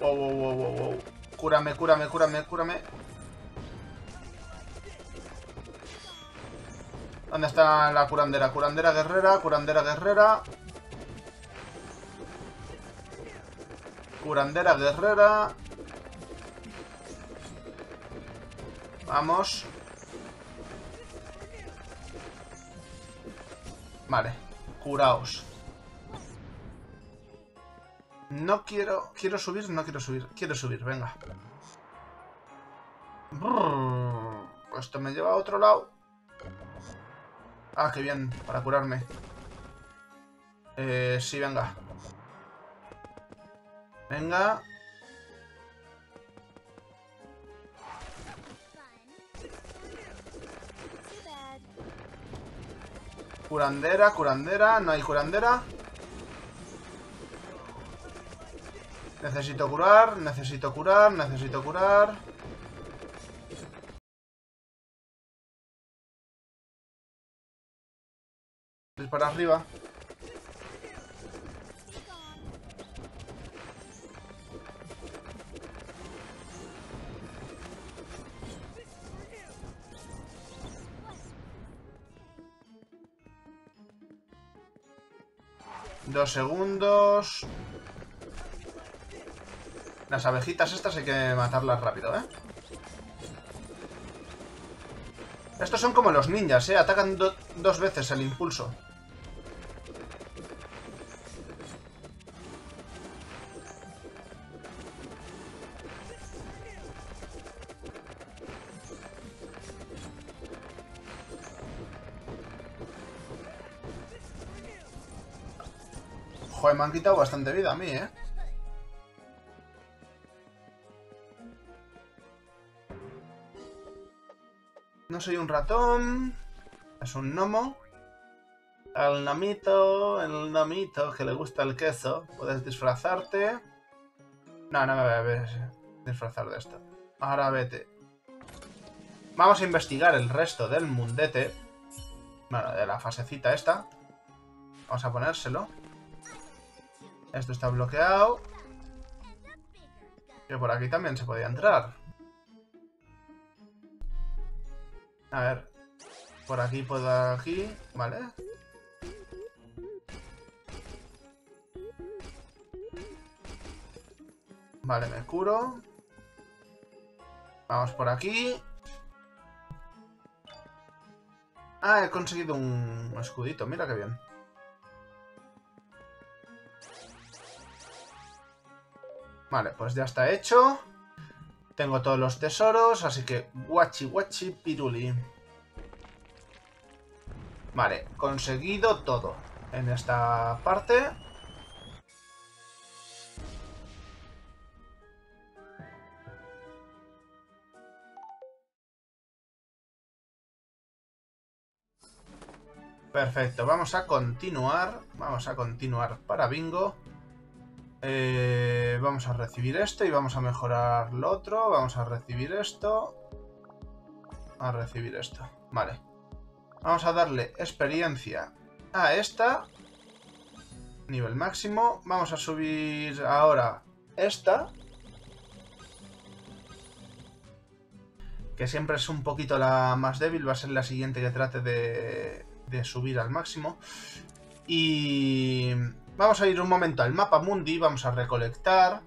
Wow, wow, wow, wow, wow. Cúrame, cúrame, cúrame, cúrame. ¿Dónde está la curandera? Curandera guerrera, curandera guerrera. Curandera guerrera. Vamos. Vale, curaos. No quiero... ¿Quiero subir? No quiero subir. Quiero subir, venga. Brrr. Esto me lleva a otro lado. Ah, qué bien, para curarme. Eh, sí, venga. Venga. Curandera, curandera, no hay curandera. Necesito curar, necesito curar, necesito curar. Para arriba. Dos segundos. Las abejitas estas hay que matarlas rápido, ¿eh? Estos son como los ninjas, ¿eh? Atacan do- dos veces el impulso. Joder, me han quitado bastante vida a mí, ¿eh? No soy un ratón, es un gnomo. Al gnomito, el gnomito que le gusta el queso. Puedes disfrazarte. No, no me voy a ver disfrazar de esto. Ahora vete. Vamos a investigar el resto del mundete. Bueno, de la fasecita esta. Vamos a ponérselo. Esto está bloqueado. Que por aquí también se podía entrar. A ver. Por aquí, por aquí. Vale. Vale, me curo. Vamos por aquí. Ah, he conseguido un escudito. Mira qué bien. Vale, pues ya está hecho. Tengo todos los tesoros, así que guachi guachi piruli. Vale, conseguido todo en esta parte. Perfecto, vamos a continuar. Vamos a continuar para bingo. Eh, vamos a recibir esto y vamos a mejorar lo otro. Vamos a recibir esto. A recibir esto. Vale. Vamos a darle experiencia a esta. Nivel máximo. Vamos a subir ahora esta. Que siempre es un poquito la más débil. Va a ser la siguiente que trate de, de subir al máximo. Y... vamos a ir un momento al mapa mundi, vamos a recolectar.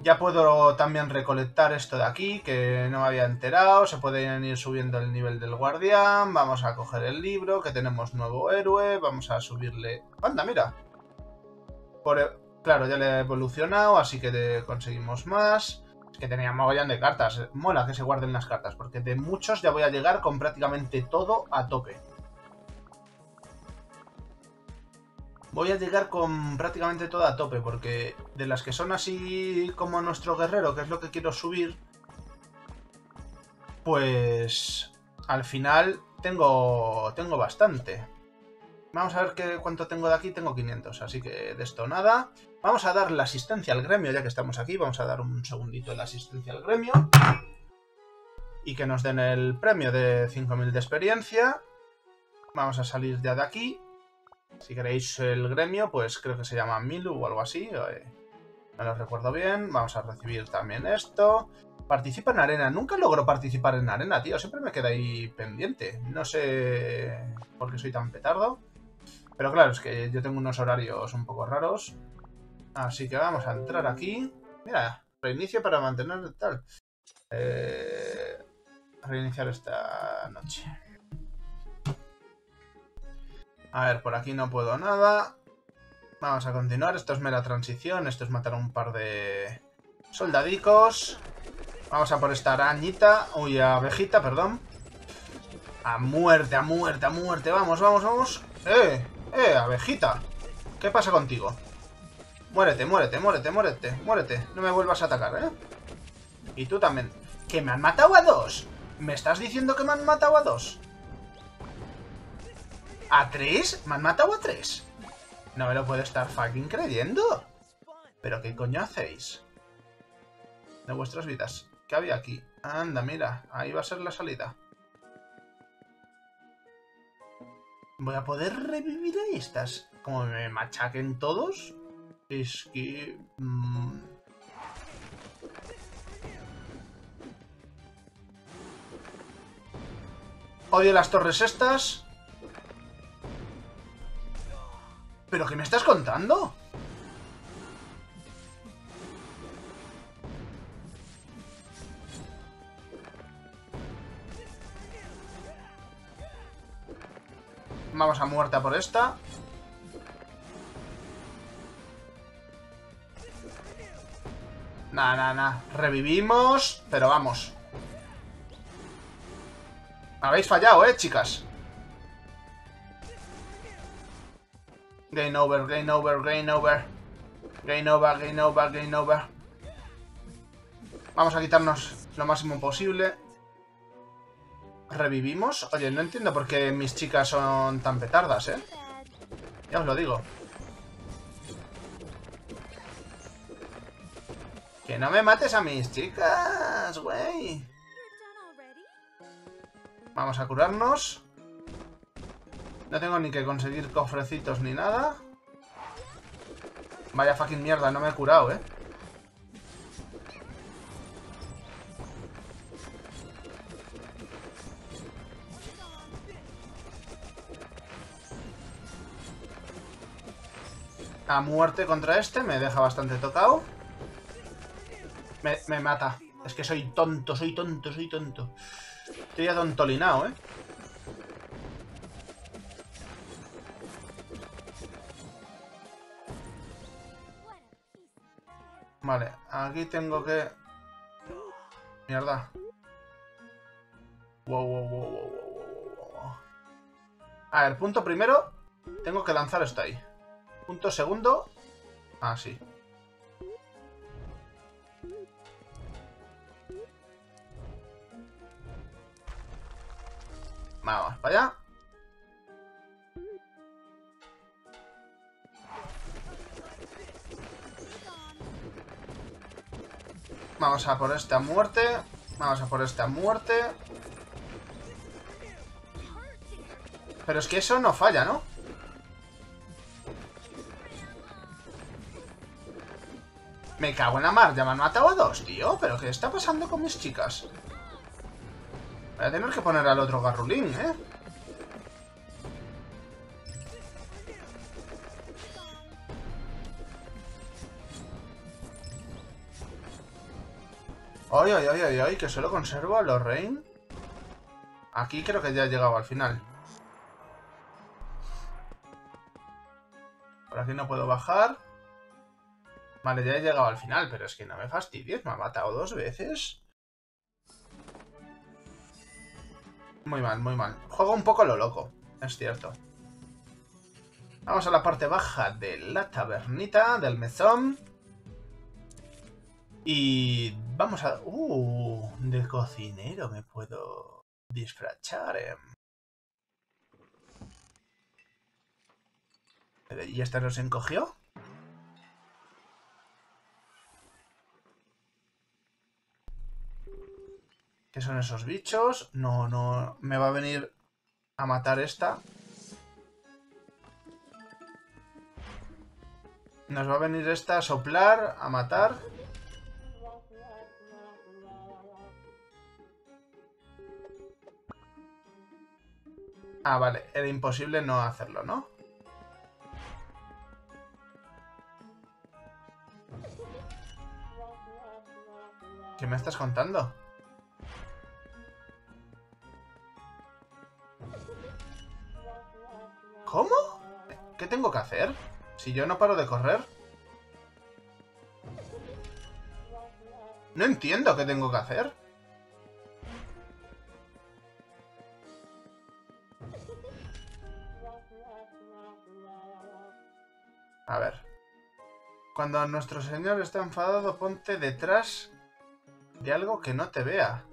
Ya puedo también recolectar esto de aquí, que no me había enterado. Se pueden ir subiendo el nivel del guardián. Vamos a coger el libro, que tenemos nuevo héroe. Vamos a subirle... ¡Anda, mira! Por... claro, ya le he evolucionado, así que conseguimos más. Es que tenía mogollón de cartas. Mola que se guarden las cartas, porque de muchos ya voy a llegar con prácticamente todo a tope. Voy a llegar con prácticamente toda a tope, porque de las que son así como nuestro guerrero, que es lo que quiero subir, pues al final tengo tengo bastante. Vamos a ver qué, cuánto tengo de aquí, tengo quinientos, así que de esto nada. Vamos a dar la asistencia al gremio, ya que estamos aquí, vamos a dar un segundito la asistencia al gremio. Y que nos den el premio de cinco mil de experiencia. Vamos a salir ya de aquí. Si queréis el gremio, pues creo que se llama Milu o algo así. No lo recuerdo bien. Vamos a recibir también esto. Participa en arena. Nunca logro participar en arena, tío. Siempre me queda ahí pendiente. No sé por qué soy tan petardo. Pero claro, es que yo tengo unos horarios un poco raros. Así que vamos a entrar aquí. Mira, reinicio para mantener tal. Eh, reiniciar esta noche. A ver, por aquí no puedo nada. Vamos a continuar. Esto es mera transición. Esto es matar a un par de soldadicos. Vamos a por esta arañita. Uy, abejita, perdón. A muerte, a muerte, a muerte. Vamos, vamos, vamos. Eh, eh, abejita. ¿Qué pasa contigo? Muérete, muérete, muérete, muérete, muérete. No me vuelvas a atacar, ¿eh? Y tú también. ¿Que me han matado a dos? ¿Me estás diciendo que me han matado a dos? ¿A tres? ¿Me han matado a tres? No me lo puedo estar fucking creyendo. ¿Pero qué coño hacéis? De vuestras vidas. ¿Qué había aquí? Anda, mira. Ahí va a ser la salida. Voy a poder revivir a estas. Como me machaquen todos. Es que... Mmm... Odio las torres estas. ¿Pero qué me estás contando? Vamos a muerta por esta. Nah, nah, nah. Revivimos, pero vamos. Habéis fallado, eh, chicas. Game over, game over, game over. Game over, game over, game over. Vamos a quitarnos lo máximo posible. ¿Revivimos? Oye, no entiendo por qué mis chicas son tan petardas, ¿eh? Ya os lo digo. Que no me mates a mis chicas, güey. Vamos a curarnos. No tengo ni que conseguir cofrecitos ni nada. Vaya fucking mierda, no me he curado, ¿eh? A muerte contra este, me deja bastante tocado. Me, me mata. Es que soy tonto, soy tonto, soy tonto. Estoy ya tontolinao, ¿eh? Vale, aquí tengo que... Mierda. Wow, wow, wow, wow, wow, wow. A ver, punto primero. Tengo que lanzar esto ahí. Punto segundo. Ah, sí. Vamos, para allá. Vamos a por esta muerte. Vamos a por esta muerte. Pero es que eso no falla, ¿no? Me cago en la mar, ya me han matado a dos, tío. ¿Pero qué está pasando con mis chicas? Voy a tener que poner al otro garrulín, ¿eh? Ay, ay, ay, ay, ay, que solo conservo a Lorraine. Aquí creo que ya he llegado al final. Por aquí no puedo bajar. Vale, ya he llegado al final, pero es que no me fastidies, me ha matado dos veces. Muy mal, muy mal. Juego un poco lo loco, es cierto. Vamos a la parte baja de la tabernita, del mesón. Y vamos a... Uh, de cocinero me puedo disfrazar. Eh. ¿Y esta nos encogió? ¿Qué son esos bichos? No, no... Me va a venir a matar esta. Nos va a venir esta a soplar, a matar. Ah, vale. Era imposible no hacerlo, ¿no? ¿Qué me estás contando? ¿Cómo? ¿Qué tengo que hacer? Si yo no paro de correr. No entiendo qué tengo que hacer. A ver. Cuando nuestro señor está enfadado, ponte detrás de algo que no te vea.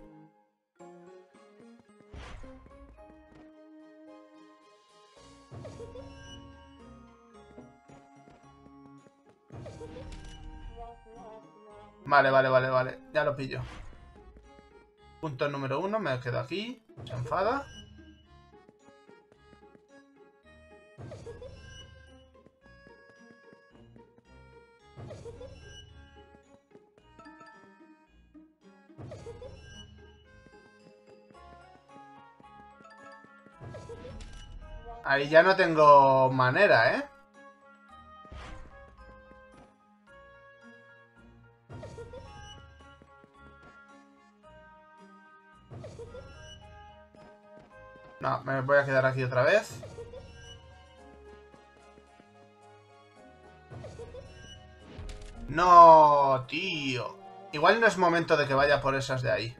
Vale, vale, vale, vale. Ya lo pillo. Punto número uno. Me quedo aquí. Se enfada. Ahí ya no tengo manera, ¿eh? No, me voy a quedar aquí otra vez. No, tío. Igual no es momento de que vaya por esas de ahí.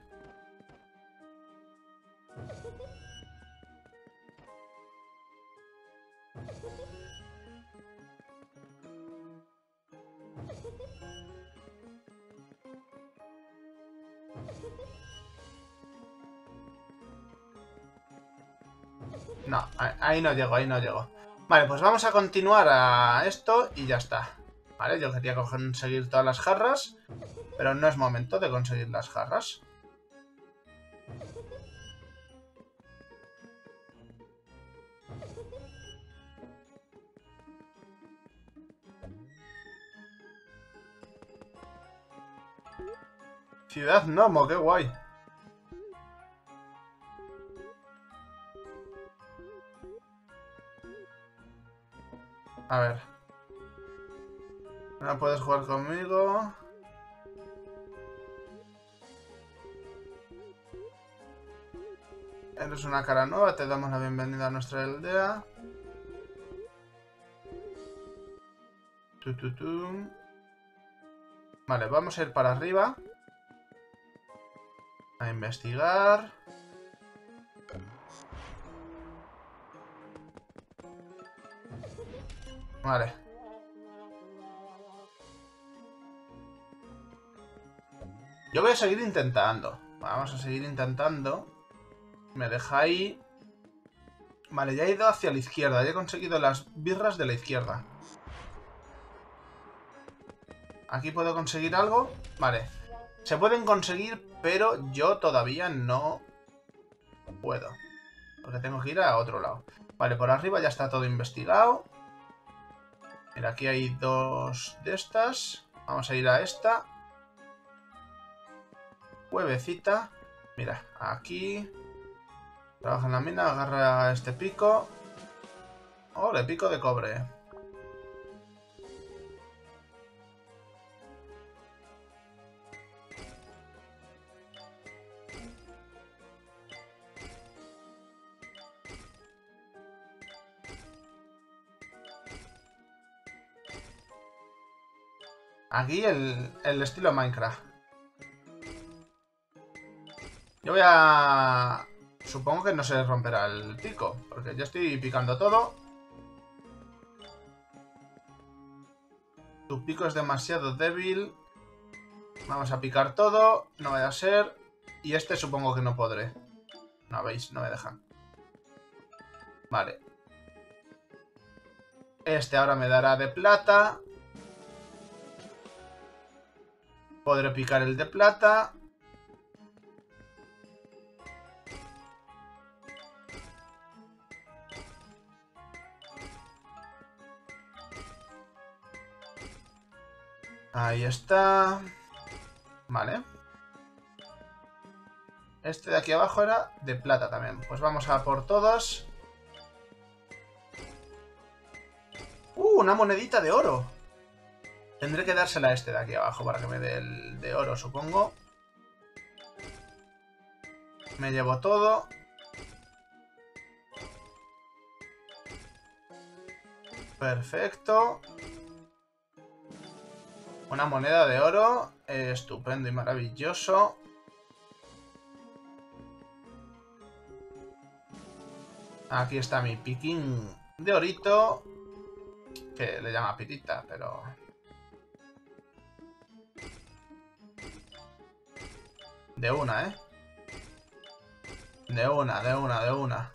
No, ahí no llego, ahí no llego. Vale, pues vamos a continuar a esto y ya está. Vale, yo quería conseguir todas las jarras, pero no es momento de conseguir las jarras. Ciudad Gnomo, qué guay. A ver. No puedes jugar conmigo. Eres una cara nueva, te damos la bienvenida a nuestra aldea. Tu, tu, tu. Vale, vamos a ir para arriba. A investigar. Vale. Yo voy a seguir intentando. Vamos a seguir intentando. Me deja ahí. Vale, ya he ido hacia la izquierda. Ya he conseguido las birras de la izquierda. ¿Aquí puedo conseguir algo? Vale. Se pueden conseguir, pero yo todavía no puedo. Porque tengo que ir a otro lado. Vale, por arriba ya está todo investigado. Mira, aquí hay dos de estas. Vamos a ir a esta. Cuevecita. Mira, aquí. Trabaja en la mina, agarra este pico. Oh, le pico de cobre. Aquí el, el estilo Minecraft. Yo voy a... Supongo que no se romperá el pico, porque yo estoy picando todo. Tu pico es demasiado débil. Vamos a picar todo, no vaya a ser. Y este supongo que no podré. No, veis, no me dejan. Vale. Este ahora me dará de plata. Podré picar el de plata. Ahí está. Vale. Este de aquí abajo era de plata también. Pues vamos a por todos. ¡Uh! Una monedita de oro. Tendré que dársela a este de aquí abajo para que me dé el de oro, supongo. Me llevo todo. Perfecto. Una moneda de oro. Estupendo y maravilloso. Aquí está mi piquín de orito. que le llama Pitita, pero... De una, ¿eh? De una, de una, de una.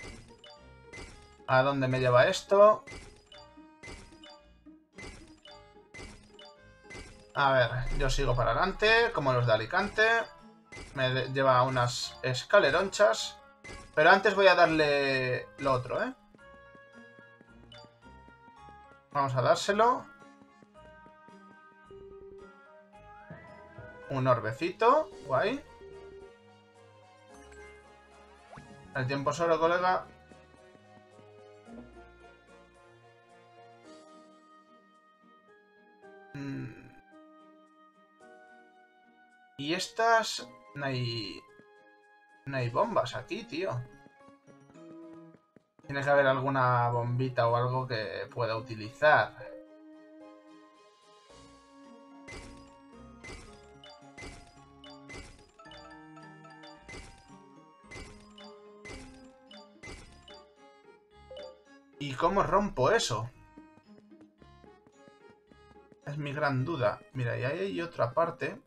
¿A dónde me lleva esto? A ver, yo sigo para adelante, como los de Alicante. Me lleva unas escaleronchas. Pero antes voy a darle lo otro, ¿eh? Vamos a dárselo. Un orbecito, guay. El tiempo es oro, colega. Y estas... No hay... No hay bombas aquí, tío. Tiene que haber alguna bombita o algo que pueda utilizar. ¿Y cómo rompo eso? Es mi gran duda. Mira, y ahí hay otra parte.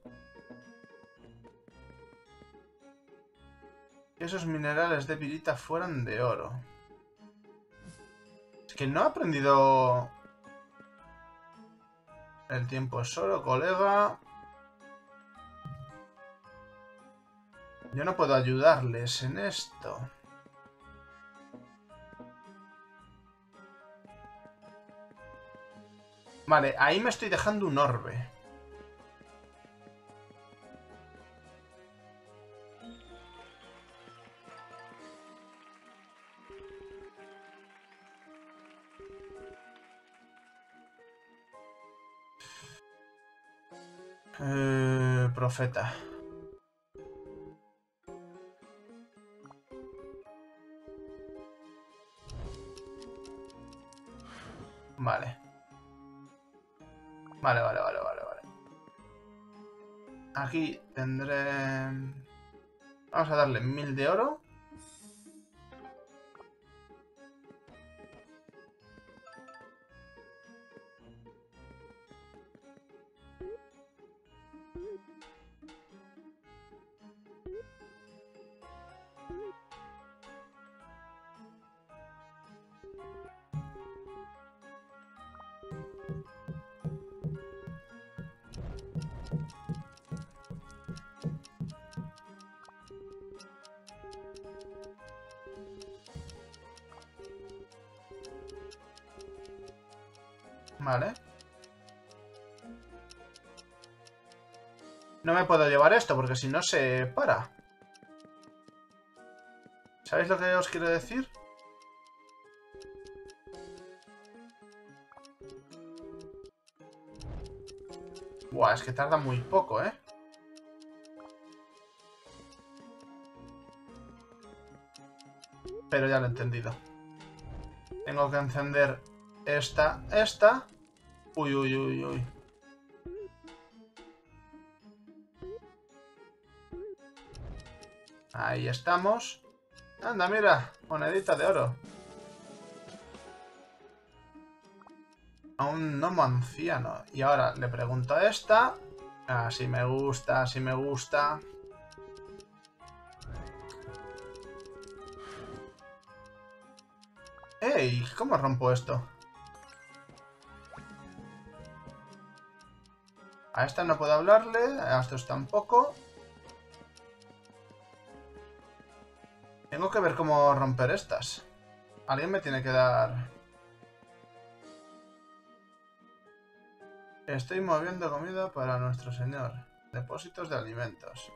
Que esos minerales de pirita fueran de oro. Es que no he aprendido... El tiempo es oro, colega. Yo no puedo ayudarles en esto. Vale, ahí me estoy dejando un orbe. Eh, profeta. Vale. Vale, vale, vale, vale, vale. Aquí tendré... Vamos a darle mil de oro. Vale. No me puedo llevar esto porque si no se para. ¿Sabéis lo que os quiero decir? Buah, es que tarda muy poco, ¿eh? Pero ya lo he entendido. Tengo que encender esta, esta... Uy, uy, uy, uy. Ahí estamos. Anda, mira. Monedita de oro. A un gnomo anciano. Y ahora le pregunto a esta. Así me gusta, así me gusta. ¡Ey! ¿Cómo rompo esto? A esta no puedo hablarle, a estos tampoco. Tengo que ver cómo romper estas. Alguien me tiene que dar... Estoy moviendo comida para nuestro señor. Depósitos de alimentos.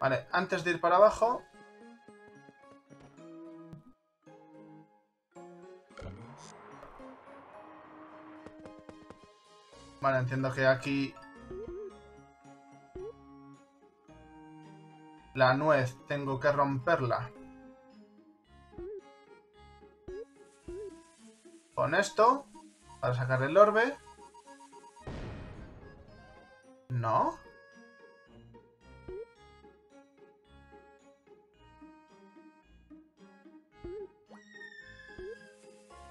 Vale, antes de ir para abajo... Vale, entiendo que aquí la nuez tengo que romperla con esto para sacar el orbe. No.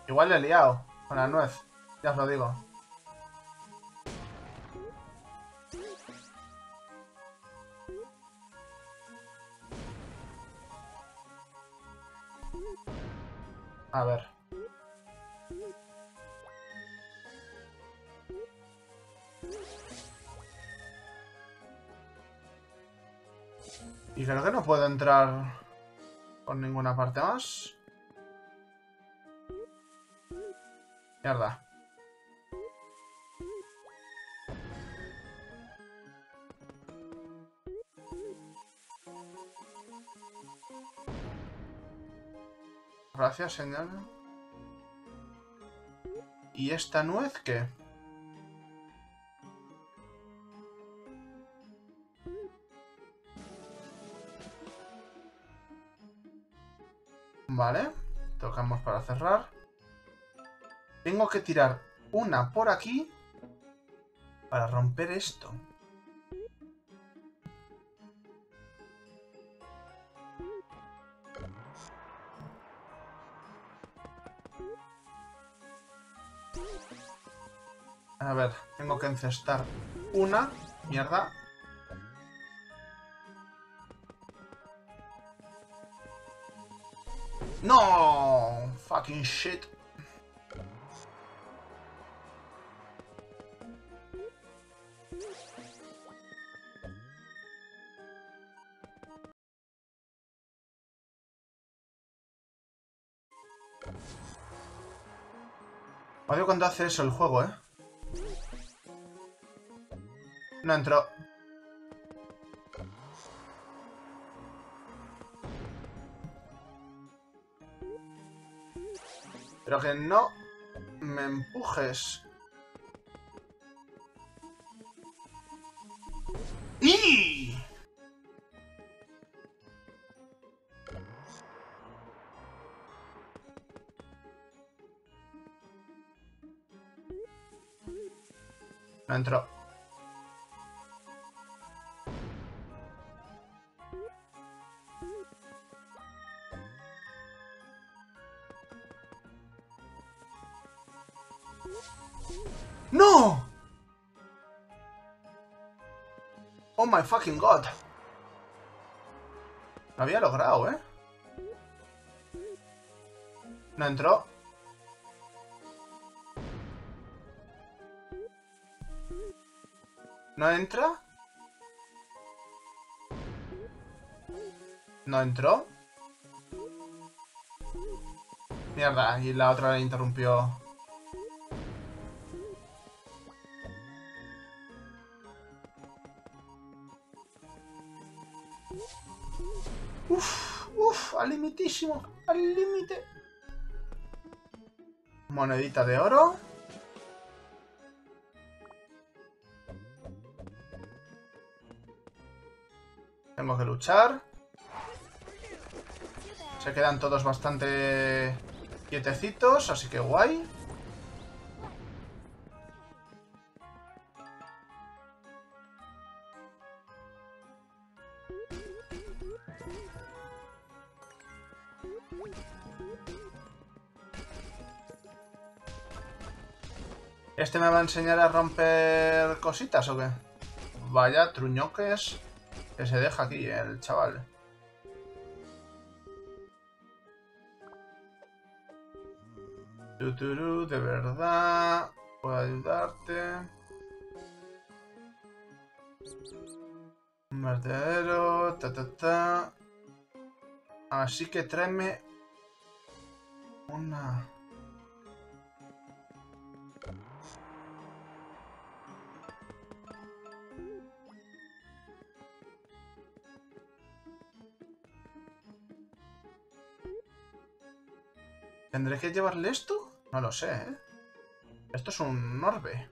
Igual le he liado con la nuez. Ya os lo digo. A ver. Y creo que no puedo entrar por ninguna parte más. Mierda. Gracias, señor. ¿Y esta nuez qué? Vale. Tocamos para cerrar. Tengo que tirar una por aquí para romper esto. A ver, tengo que encestar una, mierda. No, fucking shit. Odio cuando hace eso el juego, ¿eh? No entró. Pero que no me empujes. ¡Y! No entró. ¡No! ¡Oh my fucking god! Lo había logrado, ¿eh? No entró. ¿No entra? ¿No entró? Mierda, y la otra le interrumpió. Uf, uf, al limitísimo, al límite. Monedita de oro. Tengo que luchar. Se quedan todos bastante quietecitos, así que guay. ¿Este me va a enseñar a romper cositas o qué? Vaya truñoques que se deja aquí, ¿eh?, el chaval. Tuturu, de verdad. Puedo ayudarte. Un vertedero, ta ta ta. Así que tráeme una. ¿Tendré que llevarle esto? No lo sé, ¿eh? Esto es un orbe.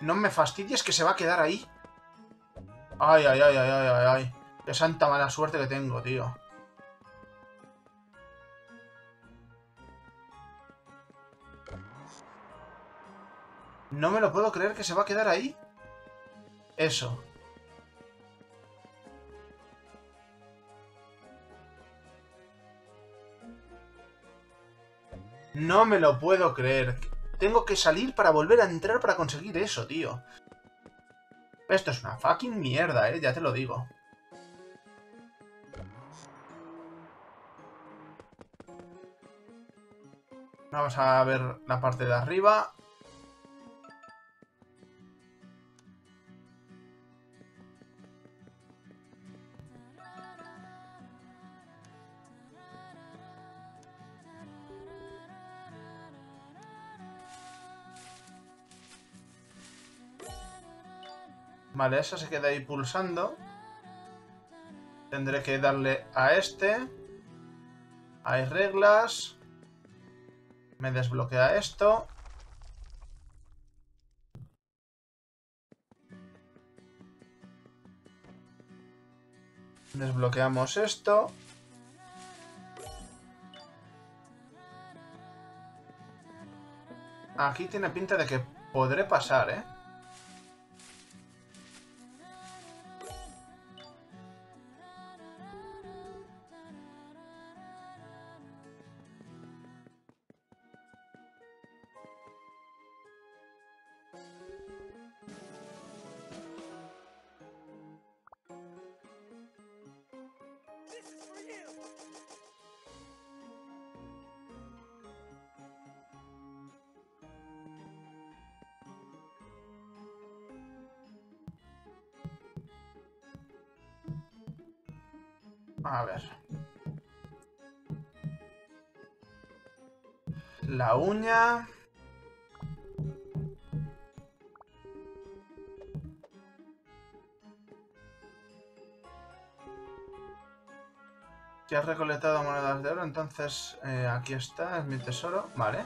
No me fastidies, que se va a quedar ahí. Ay, ay, ay, ay, ay, ay, ay. Qué santa mala suerte que tengo, tío. No me lo puedo creer que se va a quedar ahí. Eso. No me lo puedo creer. Tengo que salir para volver a entrar para conseguir eso, tío. Esto es una fucking mierda, eh, ya te lo digo. Vamos a ver la parte de arriba. Vale, eso se queda ahí pulsando. Tendré que darle a este. Hay reglas. Me desbloquea esto. Desbloqueamos esto. Aquí tiene pinta de que podré pasar, ¿eh? A ver. La uña. Ya he recolectado monedas de oro, entonces eh, aquí está, es mi tesoro. Vale.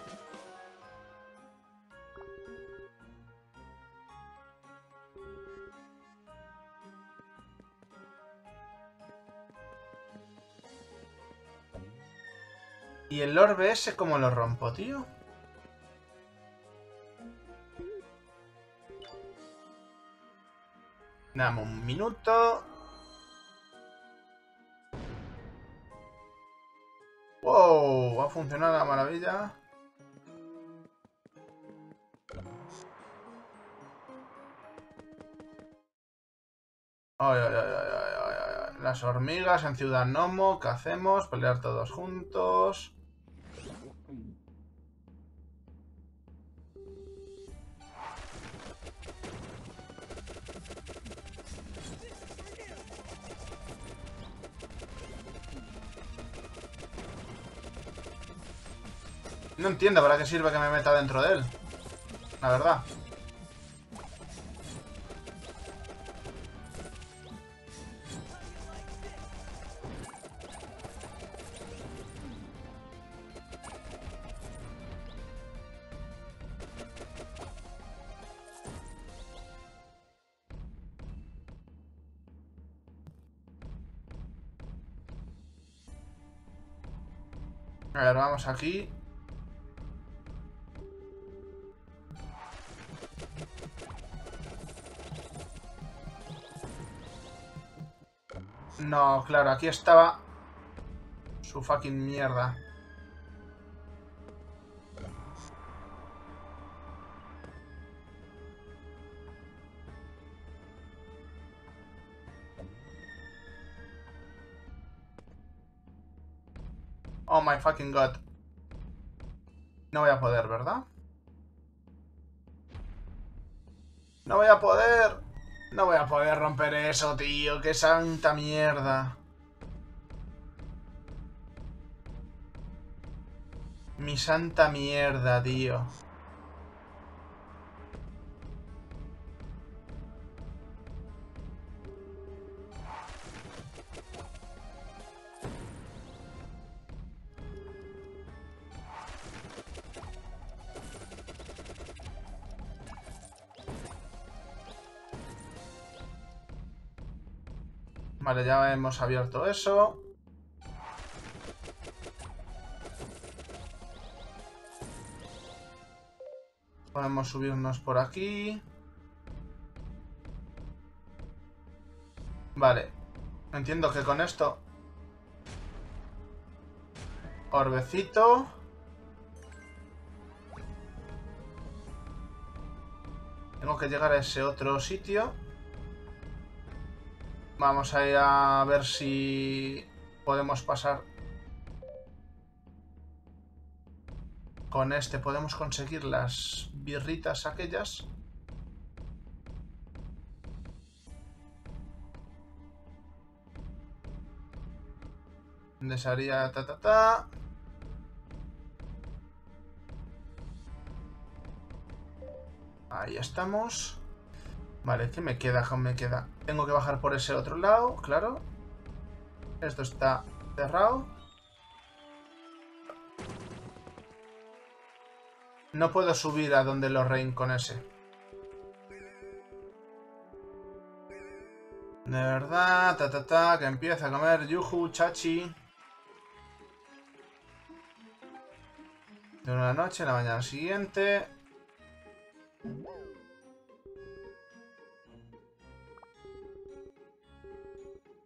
¿Y el orbe ese cómo lo rompo, tío? Dame un minuto. ¡Wow! Ha funcionado la maravilla. ¡Ay, ay, ay, ay, ay, ay! Las hormigas en Ciudad Nomo. ¿Qué hacemos? Pelear todos juntos. No entiendo para qué sirve que me meta dentro de él, la verdad. A ver, vamos aquí. No, claro, aquí estaba su fucking mierda. Oh my fucking god. No voy a poder, ¿verdad? No voy a poder. No voy a poder romper eso, tío. ¡Qué santa mierda! Mi santa mierda, tío. Vale, ya hemos abierto eso. Podemos subirnos por aquí. Vale. Entiendo que con esto... Orbecito. Tengo que llegar a ese otro sitio. Vamos a ir a ver si podemos pasar. Con este podemos conseguir las birritas aquellas. ¿Dónde se haría? Ta, ta, ta. Ahí estamos. Vale, ¿qué me queda? ¿Qué me queda? Tengo que bajar por ese otro lado, claro. Esto está cerrado. No puedo subir a donde Lorraine con ese. De verdad, ta ta ta, que empieza a comer yuju, chachi. De una noche a la mañana siguiente.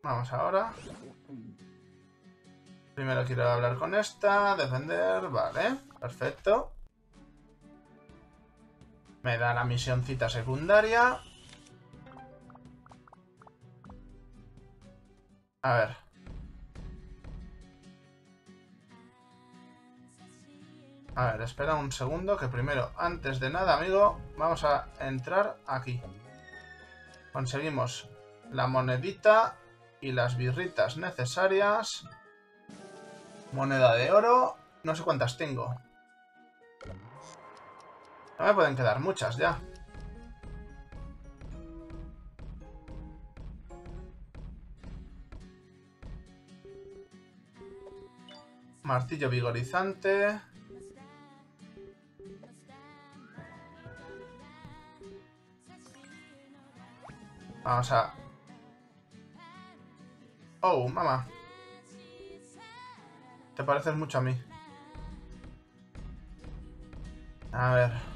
Vamos ahora. Primero quiero hablar con esta, defender, vale, perfecto. Me da la misioncita secundaria. A ver. A ver, espera un segundo, que primero, antes de nada, amigo, vamos a entrar aquí. Conseguimos la monedita y las birritas necesarias. Moneda de oro. No sé cuántas tengo. No me pueden quedar muchas ya. Martillo vigorizante. Vamos a... Oh, mamá. Te pareces mucho a mí. A ver.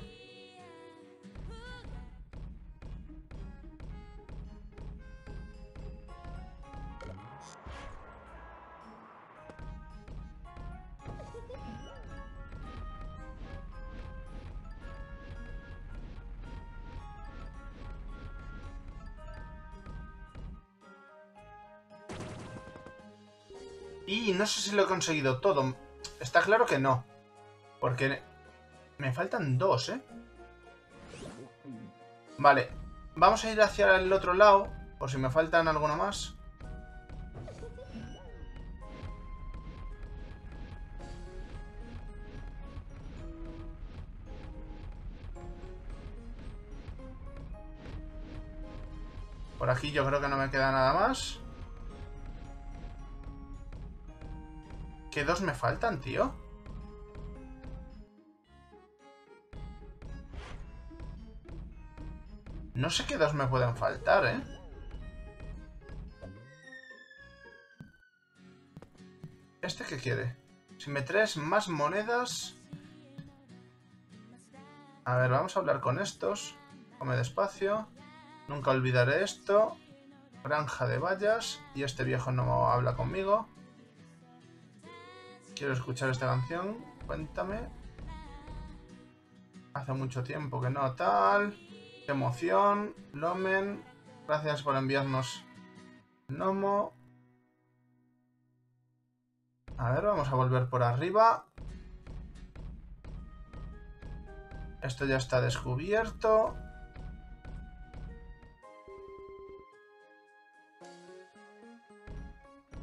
Y no sé si lo he conseguido todo. Está claro que no. Porque me faltan dos, ¿eh? Vale. Vamos a ir hacia el otro lado. Por si me faltan alguno más. Por aquí yo creo que no me queda nada más. ¿Qué dos me faltan, tío? No sé qué dos me pueden faltar, ¿eh? ¿Este qué quiere? Si me traes más monedas... A ver, vamos a hablar con estos. Come despacio. Nunca olvidaré esto. Granja de vallas. Y este viejo no habla conmigo. Quiero escuchar esta canción, cuéntame. Hace mucho tiempo que no, tal. Qué emoción, Lomen. Gracias por enviarnos Nomo. A ver, vamos a volver por arriba. Esto ya está descubierto.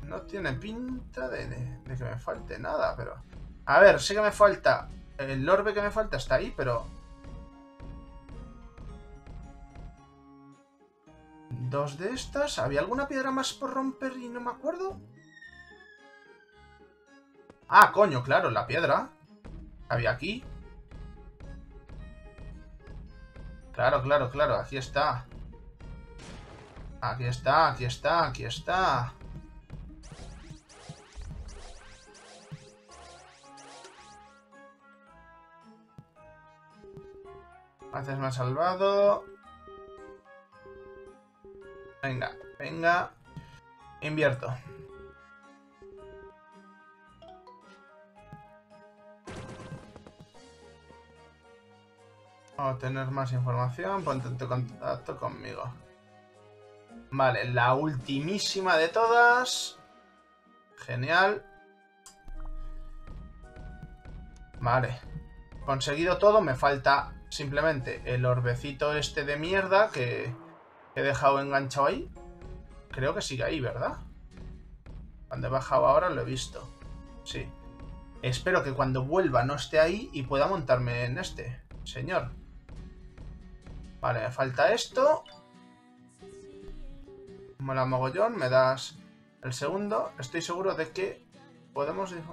No tiene pinta de, de, de que me falte nada, pero... A ver, sí que me falta... El orbe que me falta está ahí, pero... Dos de estas... ¿Había alguna piedra más por romper y no me acuerdo? Ah, coño, claro, la piedra. Había aquí. Claro, claro, claro, aquí está. Aquí está, aquí está, aquí está... Gracias, me ha salvado. Venga, venga. Invierto. para obtener más información, ponte en contacto conmigo. Vale, la ultimísima de todas. Genial. Vale. Conseguido todo, me falta simplemente el orbecito este de mierda que he dejado enganchado ahí. Creo que sigue ahí, ¿verdad? Cuando he bajado ahora lo he visto. Sí. Espero que cuando vuelva no esté ahí y pueda montarme en este, señor. Vale, me falta esto. Mola mogollón, me das el segundo. Estoy seguro de que podemos... Me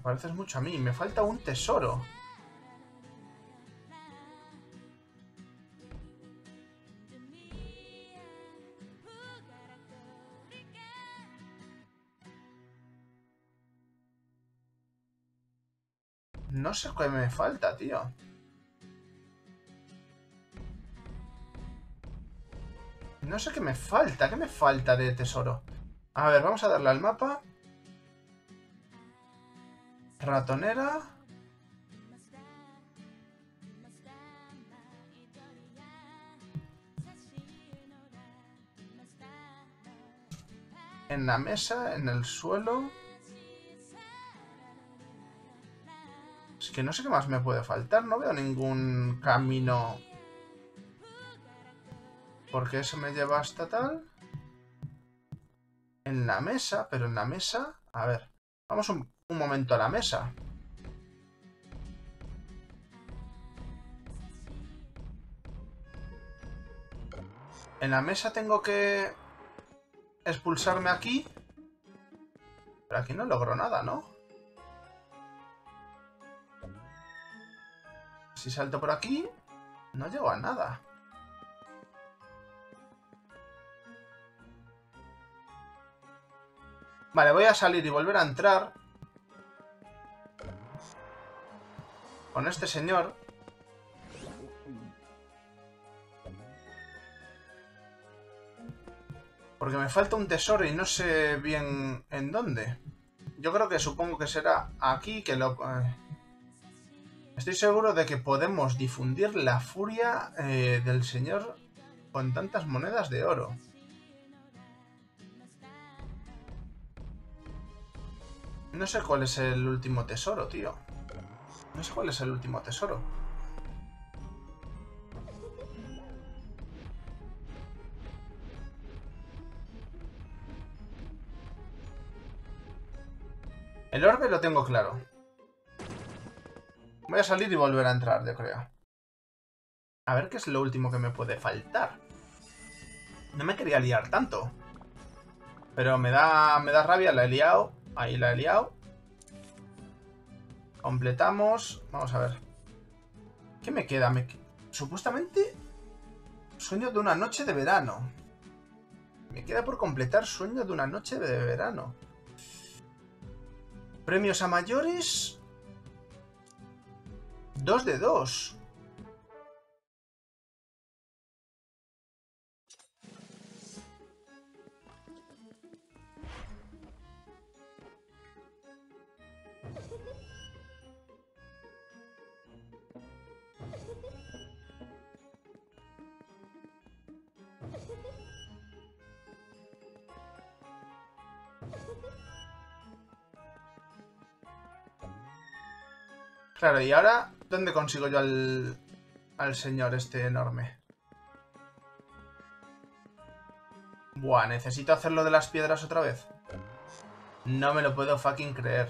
pareces mucho a mí. Me falta un tesoro. No sé qué me falta, tío. No sé qué me falta. ¿Qué me falta de tesoro? A ver, vamos a darle al mapa. Ratonera. En la mesa, en el suelo... Es que no sé qué más me puede faltar. No veo ningún camino... Porque eso me lleva hasta tal. En la mesa, pero en la mesa... A ver, vamos un, un momento a la mesa. En la mesa tengo que... expulsarme aquí. Pero aquí no logro nada, ¿no? Si salto por aquí, no llego a nada. Vale, voy a salir y volver a entrar con este señor. Porque me falta un tesoro y no sé bien en dónde. Yo creo que supongo que será aquí que lo... Eh. Estoy seguro de que podemos difundir la furia eh, del señor con tantas monedas de oro. No sé cuál es el último tesoro, tío. No sé cuál es el último tesoro. El orbe lo tengo claro. Voy a salir y volver a entrar, yo creo. A ver qué es lo último que me puede faltar. No me quería liar tanto. Pero me da, me da rabia, la he liado. Ahí la he liado. Completamos. Vamos a ver. ¿Qué me queda? Me... Supuestamente, sueño de una noche de verano. Me queda por completar sueño de una noche de verano. Premios a mayores. Dos de dos. Claro, y ahora, ¿dónde consigo yo al, al señor este enorme? Buah, necesito hacerlo de las piedras otra vez. No me lo puedo fucking creer.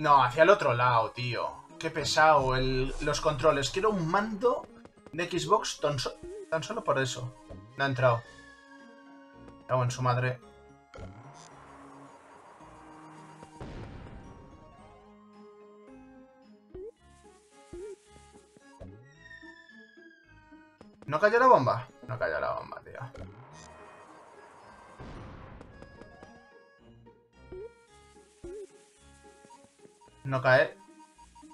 No, hacia el otro lado, tío. Qué pesado el, los controles. Quiero un mando de Xbox tan, so, tan solo por eso. No ha entrado. Cago en su madre. ¿No cayó la bomba? No cayó la bomba, tío. No cae.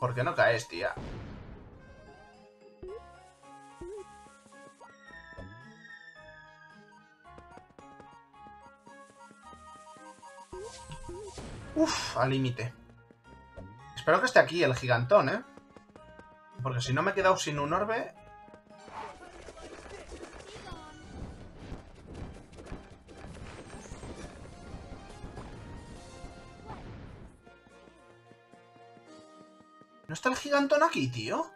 ¿Por qué no caes, tía? Uf, al límite. Espero que esté aquí el gigantón, ¿eh? Porque si no me he quedado sin un orbe... ¿No está el gigantón aquí, tío?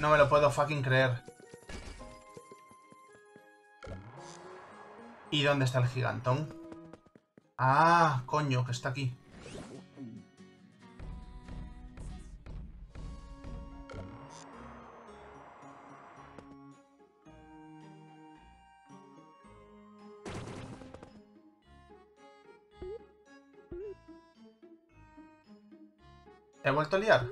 No me lo puedo fucking creer. ¿Y dónde está el gigantón? Ah, coño, que está aquí. ¿Te he vuelto a liar?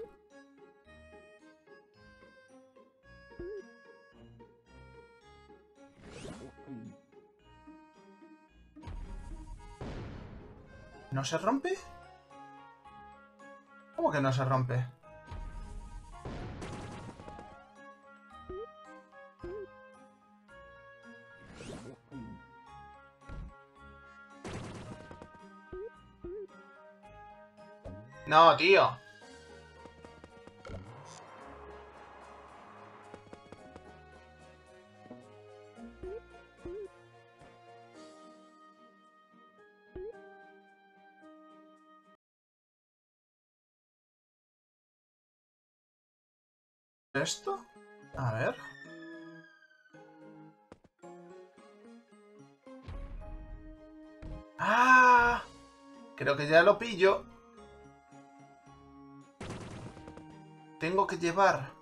¿No se rompe? ¿Cómo que no se rompe? No, tío. ¿Esto? A ver. ¡Ah! Creo que ya lo pillo. Tengo que llevar...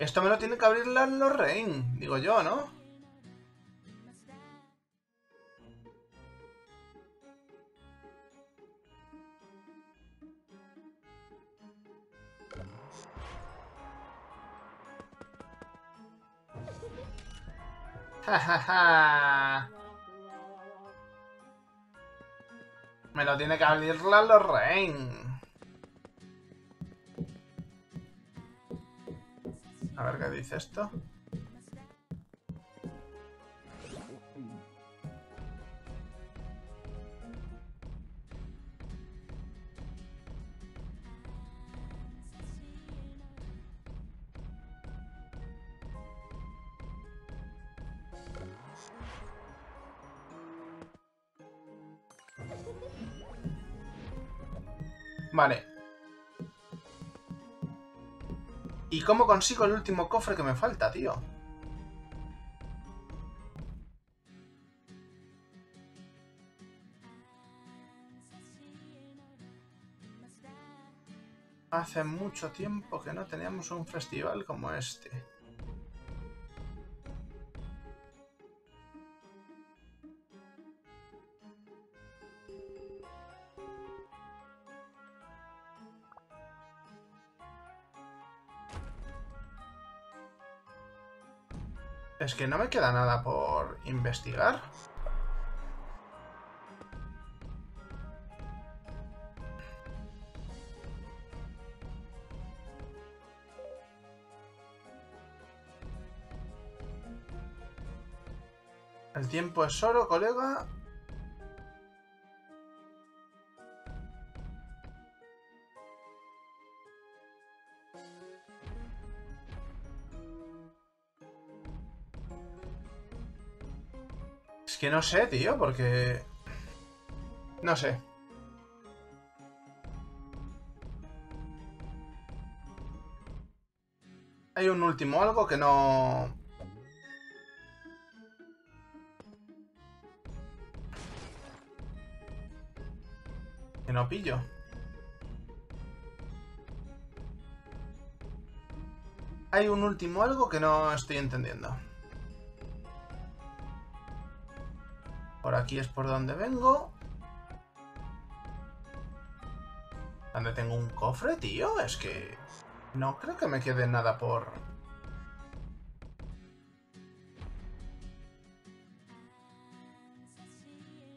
Esto me lo tiene que abrir la Lorraine, digo yo, ¿no? Me lo tiene que abrir la Lorraine. A ver qué dice esto. Vale. ¿Y cómo consigo el último cofre que me falta, tío? Hace mucho tiempo que no teníamos un festival como este. Es que no me queda nada por investigar. El tiempo es oro, colega. Que no sé, tío, porque... No sé. Hay un último algo que no... Que no pillo. Hay un último algo que no estoy entendiendo. Por aquí es por donde vengo. ¿Dónde tengo un cofre, tío? Es que... No creo que me quede nada por...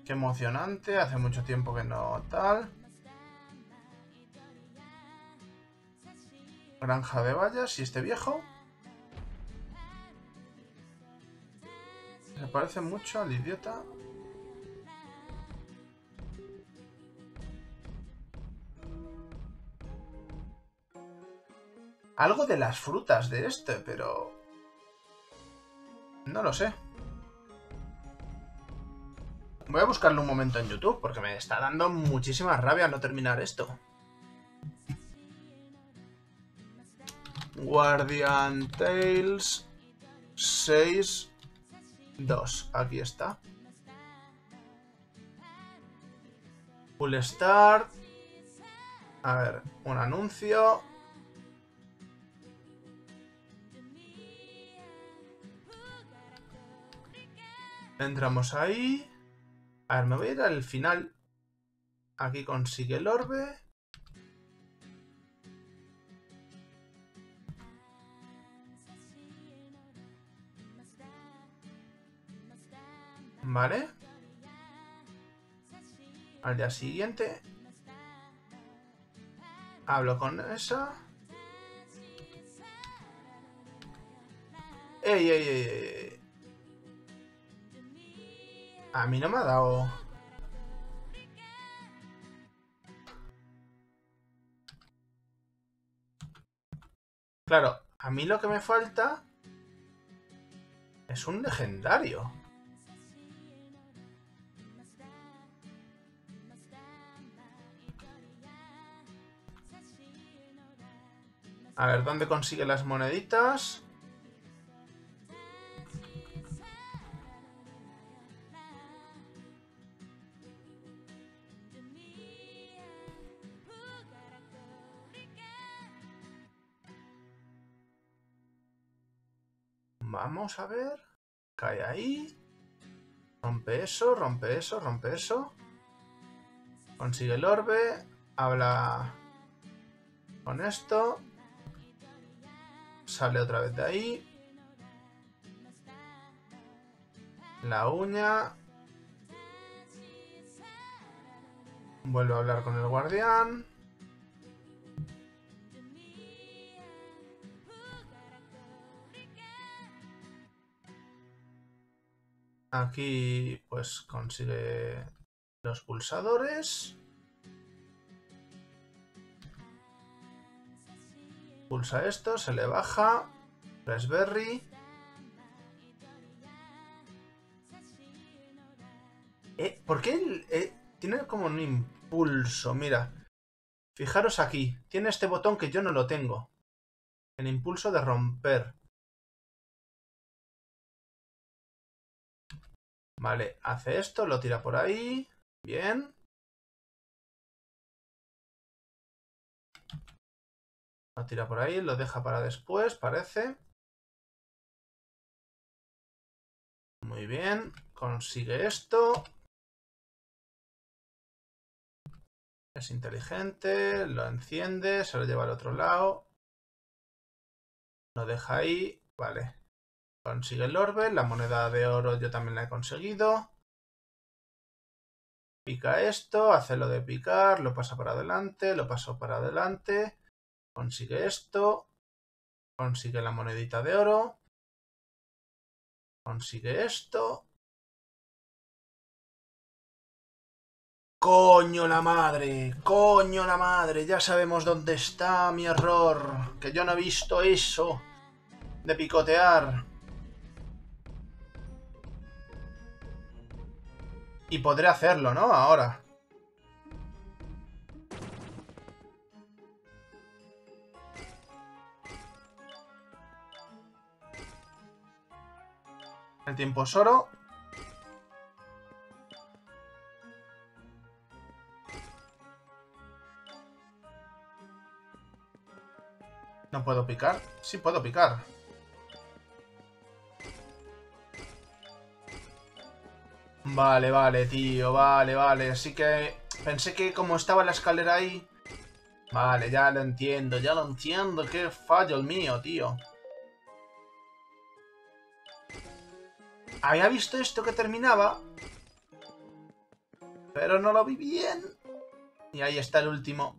Qué emocionante, hace mucho tiempo que no tal. Granja de vallas, ¿y este viejo? Se parece mucho al idiota. Algo de las frutas de este, pero... no lo sé. Voy a buscarlo un momento en YouTube, porque me está dando muchísima rabia no terminar esto. Guardian Tales seis punto dos. Aquí está. Full Start. A ver, un anuncio. Entramos ahí. A ver, me voy a ir al final. Aquí consigue el orbe. Vale. Al día siguiente. Hablo con esa. Ey, ey, ey, ey. A mí no me ha dado. Claro, a mí lo que me falta es un legendario. A ver, ¿dónde consigue las moneditas? Vamos a ver. Cae ahí. Rompe eso, rompe eso, rompe eso. Consigue el orbe. Habla con esto. Sale otra vez de ahí. La uña. Vuelve a hablar con el guardián. Aquí pues consigue los pulsadores. Pulsa esto, se le baja. Raspberry. Eh, ¿Por qué eh, tiene como un impulso? Mira. Fijaros aquí. Tiene este botón que yo no lo tengo. El impulso de romper. Vale, hace esto, lo tira por ahí. Bien. Lo tira por ahí, lo deja para después, parece. Muy bien, consigue esto. Es inteligente, lo enciende, se lo lleva al otro lado. Lo deja ahí, vale. Consigue el orbe, la moneda de oro yo también la he conseguido. Pica esto, hace lo de picar, lo pasa para adelante, lo paso para adelante. Consigue esto, consigue la monedita de oro, consigue esto. ¡Coño la madre! ¡Coño la madre! Ya sabemos dónde está mi error, que yo no he visto eso de picotear. Y podré hacerlo, ¿no? Ahora. El tiempo es oro. ¿No puedo picar? Sí puedo picar. Vale, vale, tío, vale, vale. Así que pensé que como estaba la escalera ahí... Vale, ya lo entiendo, ya lo entiendo. Qué fallo el mío, tío. Había visto esto que terminaba pero no lo vi bien. Y ahí está el último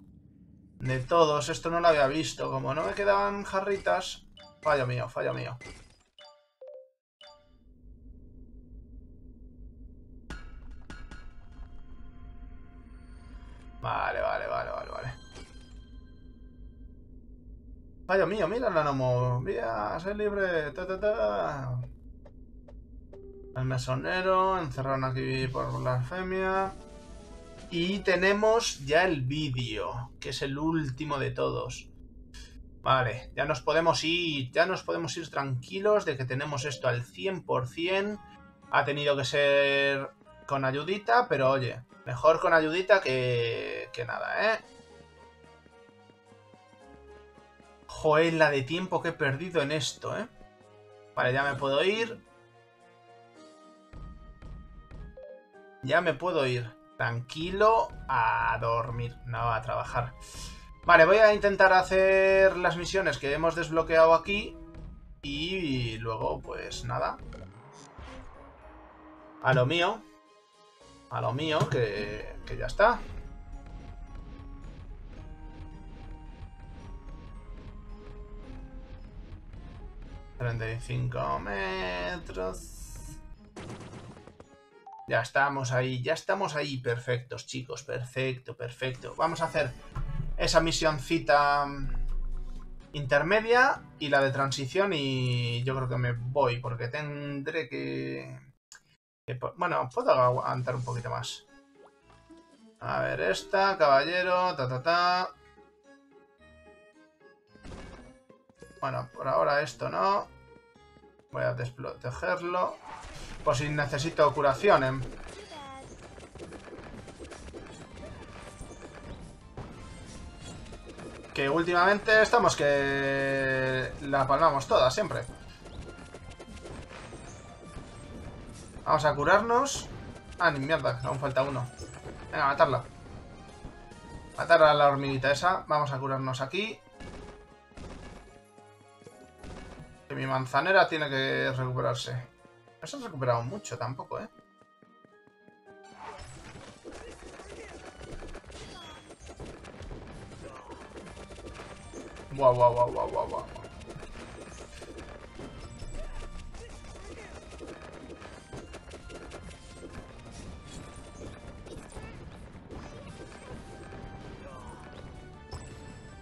de todos. Esto no lo había visto. Como no me quedaban jarritas... Fallo mío, fallo mío. Vale, vale, vale, vale, vale. Fallo mío, mira la nomo. Mira, soy libre. Ta, ta, ta. El mesonero, encerraron aquí por blasfemia. Y tenemos ya el vídeo, que es el último de todos. Vale, ya nos podemos ir, ya nos podemos ir tranquilos de que tenemos esto al cien por cien. Ha tenido que ser con ayudita, pero oye, mejor con ayudita que, que nada, ¿eh? Joder, la de tiempo que he perdido en esto, ¿eh? Vale, ya me puedo ir. Ya me puedo ir. Tranquilo, a dormir, no a trabajar. Vale, voy a intentar hacer las misiones que hemos desbloqueado aquí. Y luego, pues nada. A lo mío. A lo mío, que, que ya está. treinta y cinco metros. Ya estamos ahí, ya estamos ahí. Perfectos, chicos, perfecto, perfecto. Vamos a hacer... esa misioncita intermedia y la de transición y yo creo que me voy porque tendré que... que... Bueno, puedo aguantar un poquito más. A ver, esta, caballero, ta ta ta. Bueno, por ahora esto no. Voy a desprotegerlo. Por si necesito curación, ¿eh? Que últimamente estamos que la palmamos todas, siempre. Vamos a curarnos. Ah, ni mierda, aún falta uno. Venga, matarla. Matar a la hormiguita esa. Vamos a curarnos aquí. Que mi manzanera tiene que recuperarse. No se han recuperado mucho tampoco, ¿eh? Guau, guau, guau, guau, guau, guau.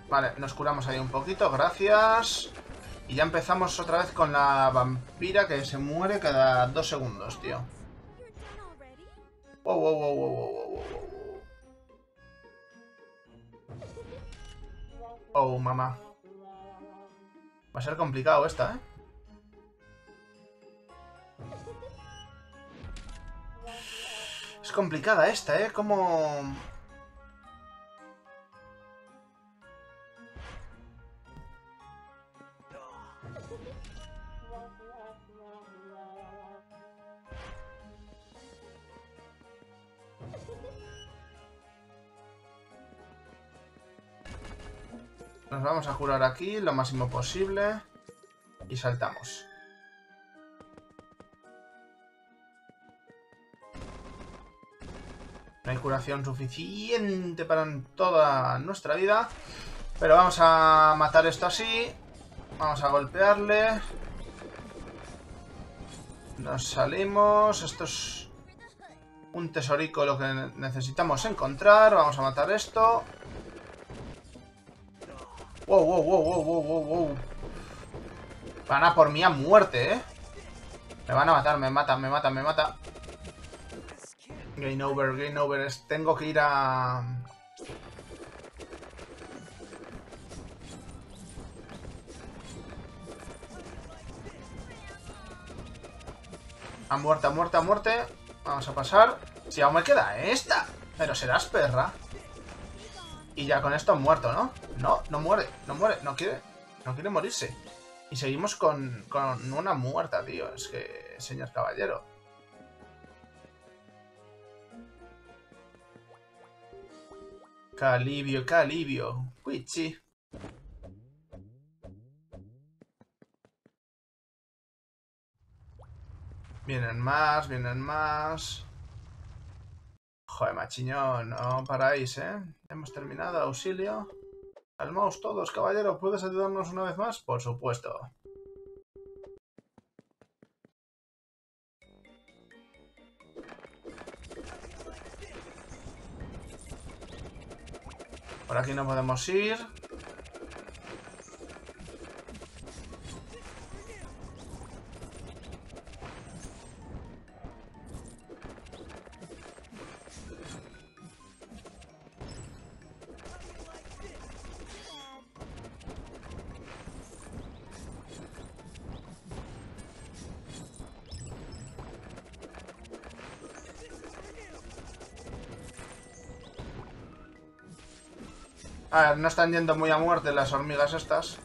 Vale, nos curamos ahí un poquito, gracias. Y ya empezamos otra vez con la vampira que se muere cada dos segundos, tío. Wow, wow, wow, wow, wow, wow, wow. Oh, mamá. Va a ser complicado esta, ¿eh? Es complicada esta, ¿eh? Como... Nos vamos a curar aquí lo máximo posible y saltamos. No hay curación suficiente para toda nuestra vida. Pero vamos a matar esto así. Vamos a golpearle. Nos salimos. Esto es un tesorico lo que necesitamos encontrar. Vamos a matar esto. Wow, wow, wow, wow, wow, wow. Van a por mí a muerte, ¿eh? Me van a matar, me matan, me matan, me mata. Game over, game over. Tengo que ir a... A muerte, a muerte, a muerte. Vamos a pasar. Si aún me queda esta. Pero serás perra. Y ya con esto han muerto, ¿no? No, no muere, no muere, no quiere, no quiere morirse. Y seguimos con, con una muerta, tío. Es que, señor caballero. Qué alivio, qué alivio. Wichi. Vienen más, vienen más. Joder, machiñón, no paráis, ¿eh? Hemos terminado, auxilio. Calmaos todos, caballero. ¿Puedes ayudarnos una vez más? Por supuesto. Por aquí no podemos ir. A ver, no están yendo muy a muerte las hormigas estas.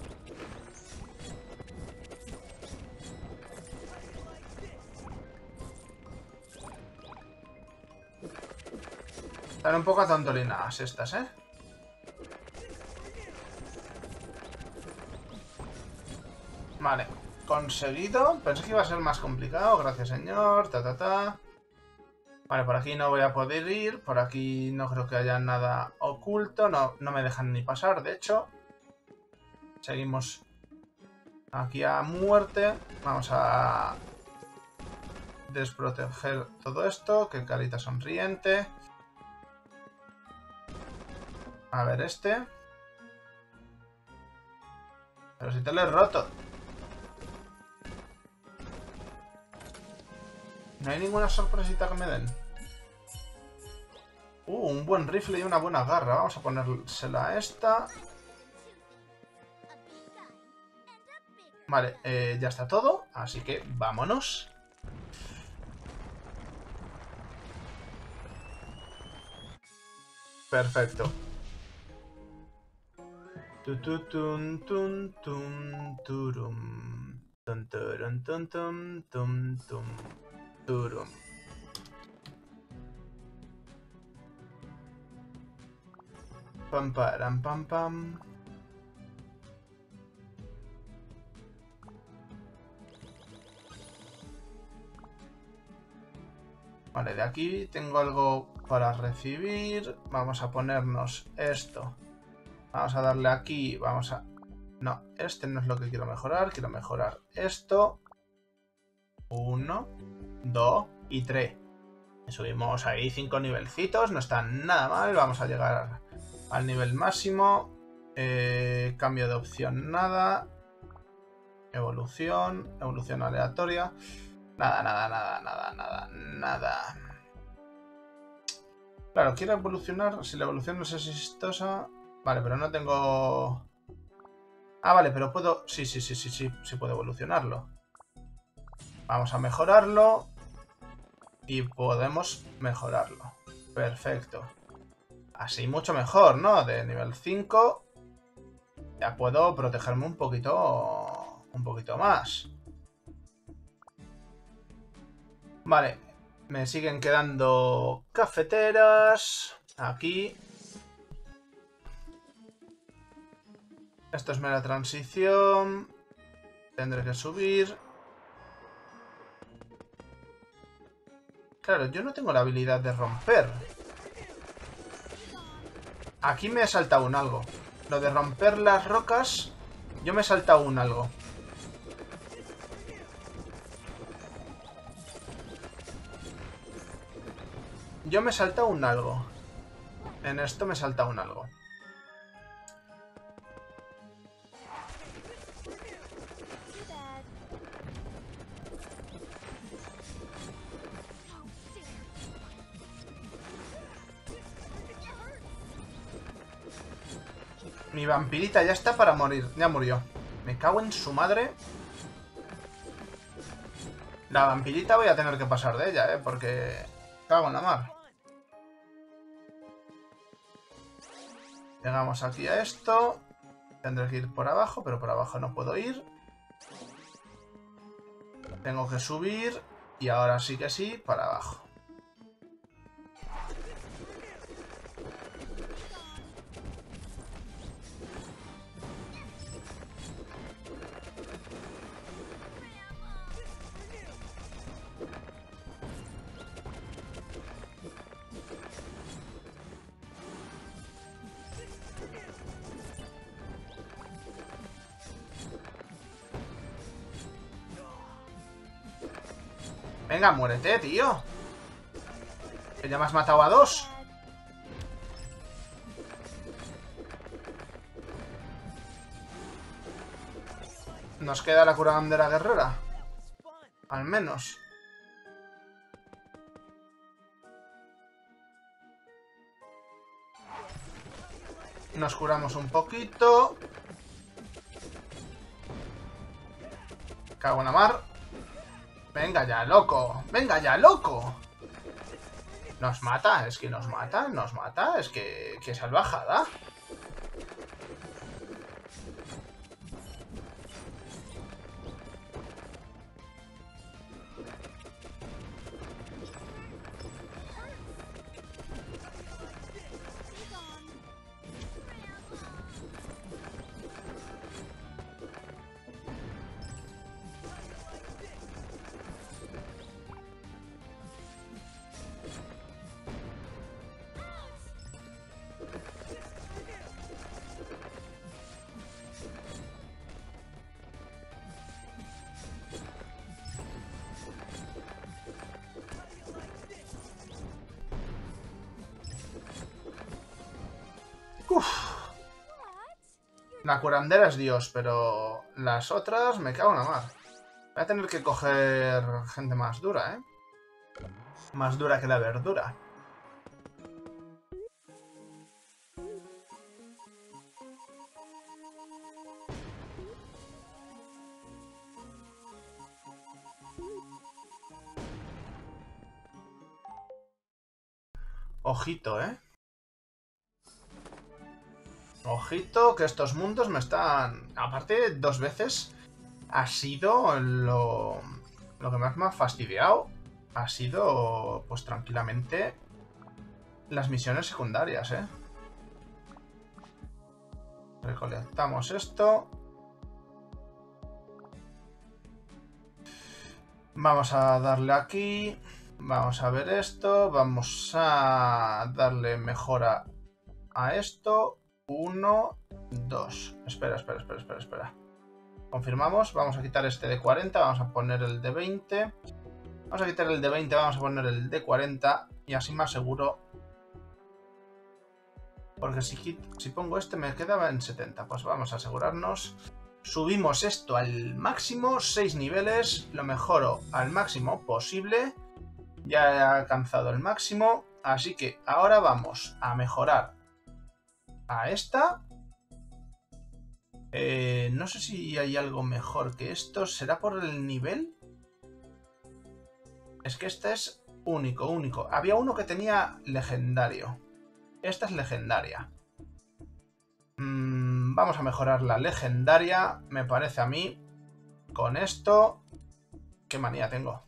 Están un poco atontolinadas estas, ¿eh? Vale, conseguido. Pensé que iba a ser más complicado. Gracias, señor. Ta, ta, ta. Vale, por aquí no voy a poder ir, por aquí no creo que haya nada oculto, no, no me dejan ni pasar, de hecho. Seguimos aquí a muerte, vamos a desproteger todo esto, que carita sonriente. A ver este. Pero si te lo he roto. No hay ninguna sorpresita que me den. Uh, un buen rifle y una buena garra. Vamos a ponérsela a esta. Vale, eh, ya está todo. Así que vámonos. Perfecto. Duro. Pam param pam pam. Vale, de aquí tengo algo para recibir. Vamos a ponernos esto. Vamos a darle aquí. Vamos a... No, este no es lo que quiero mejorar. Quiero mejorar esto. Uno, dos y tres. Subimos ahí cinco nivelcitos. No está nada mal. Vamos a llegar al nivel máximo. Eh, cambio de opción, nada. Evolución. Evolución aleatoria. Nada, nada, nada, nada, nada, nada. Claro, quiero evolucionar. Si la evolución no es exitosa. Vale, pero no tengo... Ah, vale, pero puedo... Sí, sí, sí, sí, sí. Sí puedo evolucionarlo. Vamos a mejorarlo y podemos mejorarlo. Perfecto. Así mucho mejor, ¿no? De nivel cinco ya puedo protegerme un poquito, un poquito más. Vale, me siguen quedando cafeteras aquí. Esto es mera transición. Tendré que subir. Claro, yo no tengo la habilidad de romper. Aquí me he saltado un algo. Lo de romper las rocas, yo me he saltado un algo. Yo me he saltado un algo. En esto me he saltado un algo. Mi vampirita ya está para morir. Ya murió. Me cago en su madre. La vampirita voy a tener que pasar de ella, ¿eh? Porque... Cago en la mar. Llegamos aquí a esto. Tendré que ir por abajo, pero por abajo no puedo ir. Tengo que subir. Y ahora sí que sí, para abajo. Venga, muérete, tío. Que ya me has matado a dos. Nos queda la curandera guerrera. Al menos. Nos curamos un poquito. Cago en la mar. Venga ya, loco. Venga ya, loco. Nos mata, es que nos mata, nos mata. Es que... ¡Qué salvajada! La curandera es Dios, pero las otras me cago en la mar. Voy a tener que coger gente más dura, ¿eh? Más dura que la verdura. Ojito, ¿eh? Ojito, que estos mundos me están... Aparte, dos veces ha sido lo, lo que más me ha fastidiado. Ha sido, pues tranquilamente, las misiones secundarias, ¿eh? Recolectamos esto. Vamos a darle aquí. Vamos a ver esto. Vamos a darle mejora a esto. uno, dos. Espera, espera, espera, espera, espera. Confirmamos. Vamos a quitar este de cuarenta. Vamos a poner el de veinte. Vamos a quitar el de veinte. Vamos a poner el de cuarenta. Y así más seguro. Porque si, quito, si pongo este me quedaba en setenta. Pues vamos a asegurarnos. Subimos esto al máximo. seis niveles. Lo mejoro al máximo posible. Ya he alcanzado el máximo. Así que ahora vamos a mejorar a esta. Eh, no sé si hay algo mejor que esto. ¿Será por el nivel? Es que este es único, único. Había uno que tenía legendario. Esta es legendaria. Mm, vamos a mejorar la legendaria, me parece a mí. Con esto... ¿Qué manía tengo?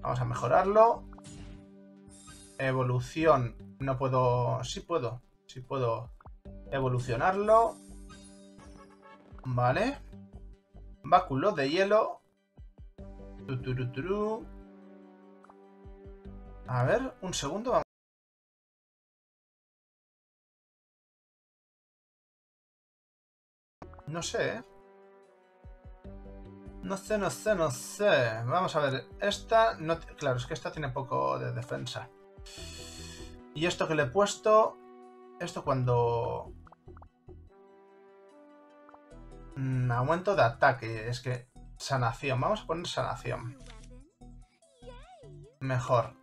Vamos a mejorarlo. Evolución. No puedo... Sí puedo. Sí puedo... Evolucionarlo. Vale. Báculo de hielo. Tuturuturu. A ver, un segundo. Vamos. No sé. No sé, no sé, no sé. Vamos a ver. Esta... No... Claro, es que esta tiene poco de defensa. Y esto que le he puesto... Esto cuando... Mm, aumento de ataque. Es que... Sanación. Vamos a poner sanación. Mejor.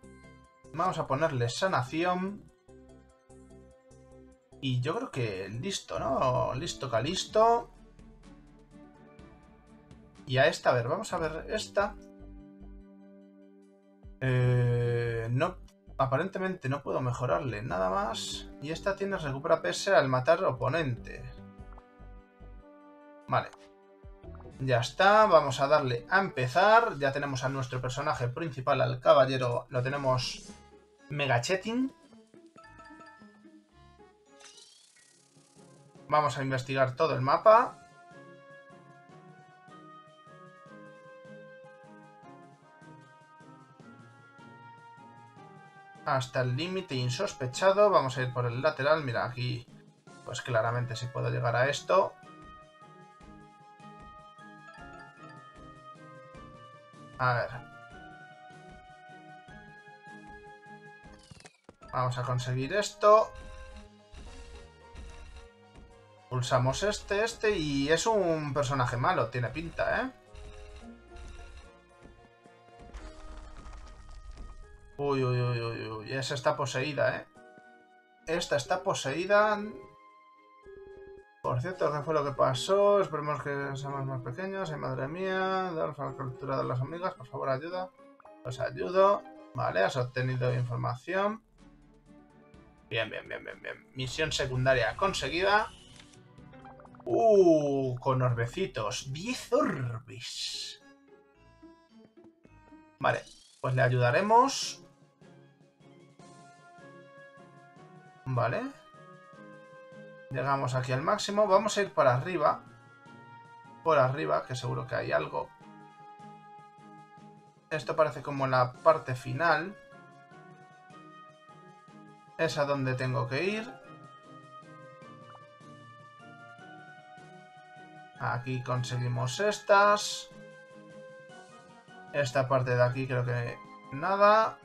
Vamos a ponerle sanación. Y yo creo que listo, ¿no? Listo, calisto. Y a esta, a ver, vamos a ver esta. Eh, no... Aparentemente no puedo mejorarle nada más. Y esta tiene recupera P S al matar oponente. Vale. Ya está. Vamos a darle a empezar. Ya tenemos a nuestro personaje principal, al caballero. Lo tenemos mega chetting. Vamos a investigar todo el mapa. Hasta el límite insospechado. Vamos a ir por el lateral. Mira, aquí pues claramente sí puedo llegar a esto. A ver. Vamos a conseguir esto. Pulsamos este, este y es un personaje malo, tiene pinta, ¿eh? Uy, uy, uy, uy, uy, esa está poseída, ¿eh? Esta está poseída. Por cierto, ¿qué fue lo que pasó? Esperemos que seamos más pequeños. Ay, madre mía. Daros a la captura de las amigas, por favor, ayuda. Os ayudo. Vale, has obtenido información. Bien, bien, bien, bien, bien. Misión secundaria conseguida. Uh, con orbecitos. diez orbes. Vale, pues le ayudaremos. Vale. Llegamos aquí al máximo. Vamos a ir para arriba. Por arriba, que seguro que hay algo. Esto parece como la parte final. Es a donde tengo que ir. Aquí conseguimos estas. Esta parte de aquí creo que nada.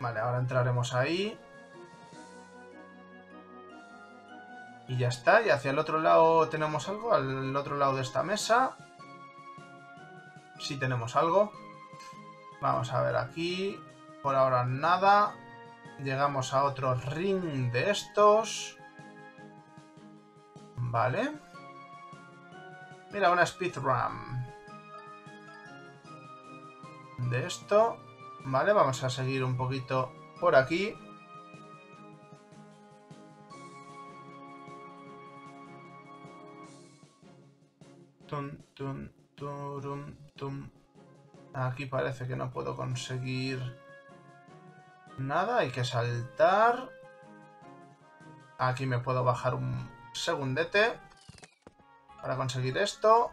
Vale, ahora entraremos ahí. Y ya está. Y hacia el otro lado tenemos algo. Al otro lado de esta mesa. Sí tenemos algo. Vamos a ver aquí. Por ahora nada. Llegamos a otro ring de estos. Vale. Mira, una speedrun de esto. Vale, vamos a seguir un poquito por aquí. Tum, tum, turum, tum. Aquí parece que no puedo conseguir nada. Hay que saltar. Aquí me puedo bajar un segundete. Para conseguir esto.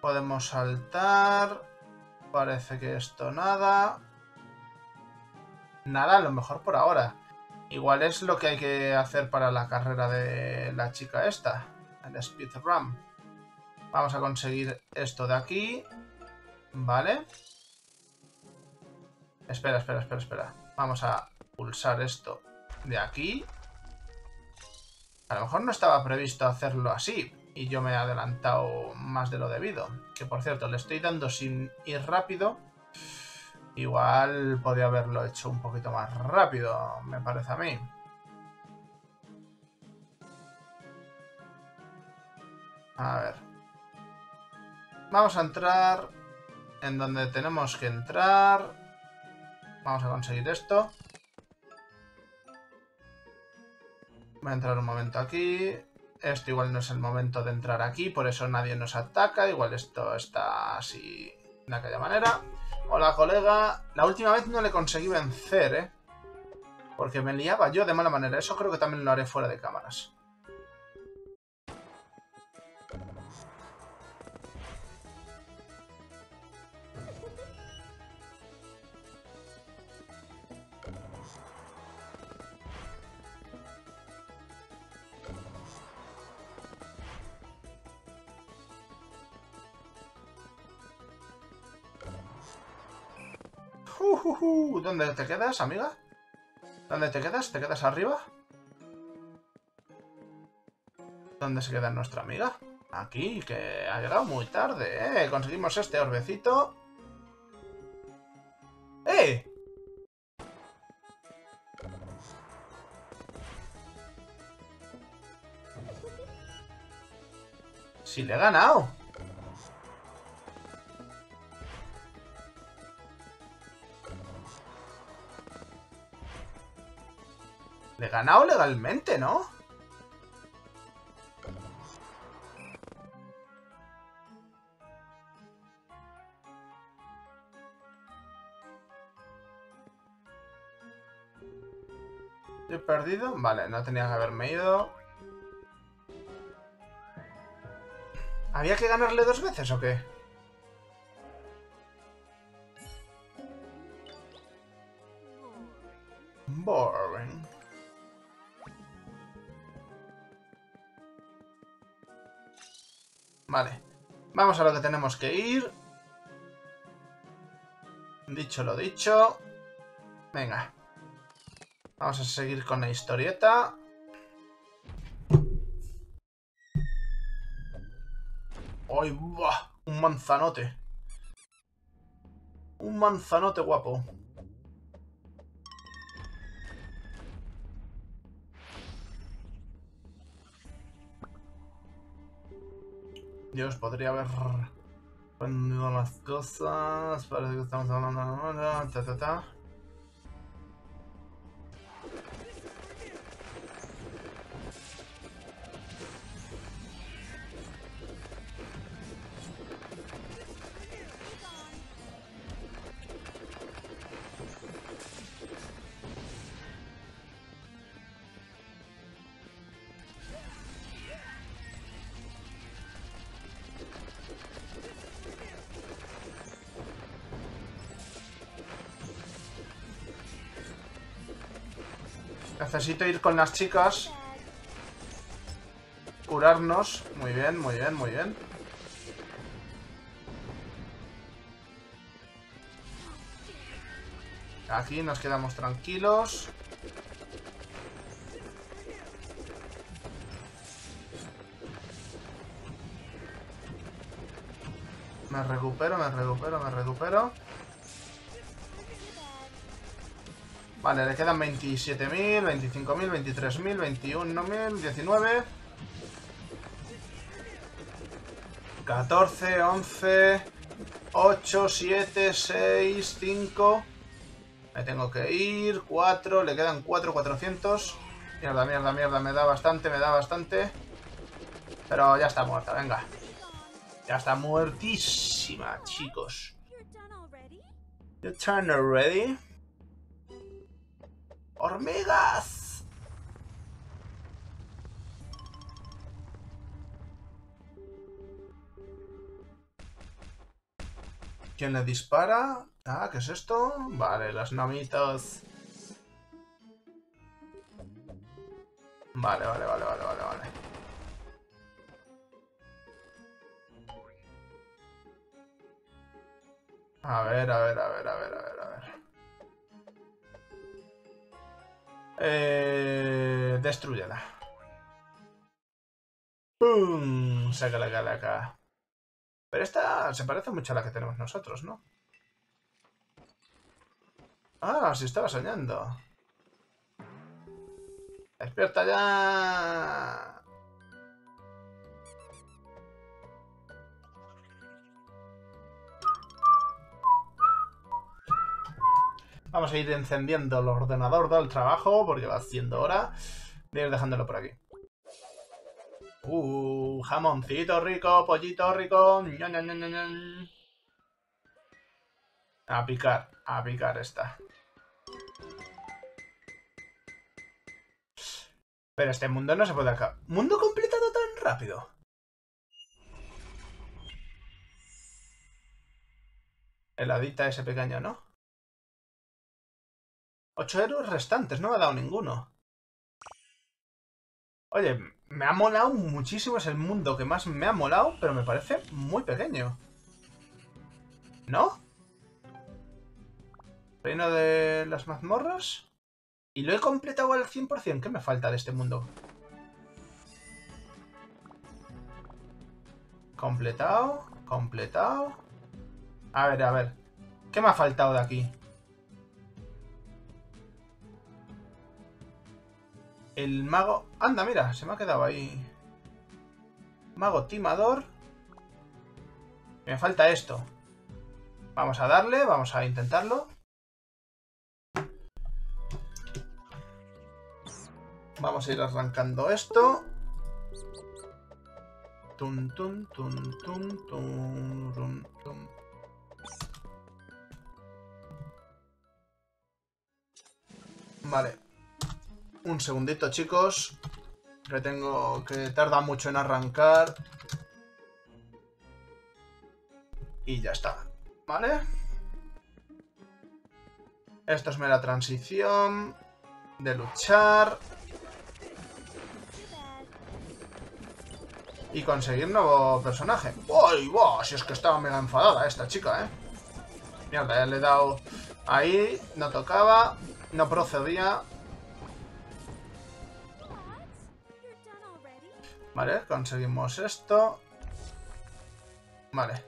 Podemos saltar. Parece que esto nada. Nada, a lo mejor por ahora. Igual es lo que hay que hacer para la carrera de la chica esta. El speedrun. Vamos a conseguir esto de aquí. Vale. Espera, espera, espera, espera. Vamos a pulsar esto. De aquí. A lo mejor no estaba previsto hacerlo así. Y yo me he adelantado más de lo debido. Que por cierto, le estoy dando sin ir rápido. Igual podía haberlo hecho un poquito más rápido, me parece a mí. A ver. Vamos a entrar en donde tenemos que entrar. Vamos a conseguir esto. Voy a entrar un momento aquí. Esto igual no es el momento de entrar aquí, por eso nadie nos ataca. Igual esto está así de aquella manera. Hola, colega. La última vez no le conseguí vencer, ¿eh? Porque me liaba yo de mala manera. Eso creo que también lo haré fuera de cámaras. Uh, ¿dónde te quedas, amiga? ¿Dónde te quedas? ¿Te quedas arriba? ¿Dónde se queda nuestra amiga? Aquí, que ha llegado muy tarde, ¿eh? Conseguimos este orbecito. ¡Eh! ¡Sí le he ganado! Le he ganado legalmente, ¿no? ¿Yo he perdido? Vale, no tenía que haberme ido. ¿Había que ganarle dos veces o qué? Boring. Vale, vamos a lo que tenemos que ir. Dicho lo dicho. Venga. Vamos a seguir con la historieta. ¡Ay, buah! Un manzanote. Un manzanote guapo. Dios, podría haber prendido las cosas. Parece que estamos hablando. Ta, ta, ta. Necesito ir con las chicas. Curarnos. Muy bien, muy bien, muy bien. Aquí nos quedamos tranquilos. Me recupero, me recupero, me recupero. Vale, le quedan veintisiete mil, veinticinco mil, veintitrés mil, veintiuno mil, diecinueve. catorce, once, ocho, siete, seis, cinco. Me tengo que ir, cuatro, le quedan cuatro, cuatrocientos. Mierda, mierda, mierda, me da bastante, me da bastante. Pero ya está muerta, venga. Ya está muertísima, chicos. You're done already. ¡Hormigas! ¿Quién le dispara? Ah, ¿qué es esto? Vale, las nomitas. Vale, vale, vale, vale, vale, vale. A ver, a ver, a ver, a ver, a ver, a ver. Eh, destruyela. ¡Pum! Sácala, sácala acá. Pero esta se parece mucho a la que tenemos nosotros, ¿no? Ah, sí, estaba soñando. ¡Despierta ya! Vamos a ir encendiendo el ordenador del trabajo, porque va siendo hora de ir dejándolo por aquí. Uh, jamoncito rico, pollito rico. A picar, a picar esta. Pero este mundo no se puede acabar. ¿Mundo completado tan rápido? Heladita ese pequeño, ¿no? Ocho héroes restantes, no me ha dado ninguno. Oye, me ha molado muchísimo, es el mundo que más me ha molado, pero me parece muy pequeño. ¿No? Reino de las mazmorras. Y lo he completado al cien por cien, ¿qué me falta de este mundo? Completado, completado. A ver, a ver. ¿Qué me ha faltado de aquí? El mago... Anda, mira, se me ha quedado ahí. Mago timador. Me falta esto. Vamos a darle, vamos a intentarlo. Vamos a ir arrancando esto. Tum, tum, tum, tum, tum, tum, tum. Vale. Un segundito, chicos, que tengo que tarda mucho en arrancar. Y ya está, ¿vale? Esto es mera transición de luchar y conseguir nuevo personaje. ¡Uy, wow! Si es que estaba mega enfadada esta chica, ¿eh? Mierda, ya le he dado ahí, no tocaba, no procedía. Vale, conseguimos esto. Vale.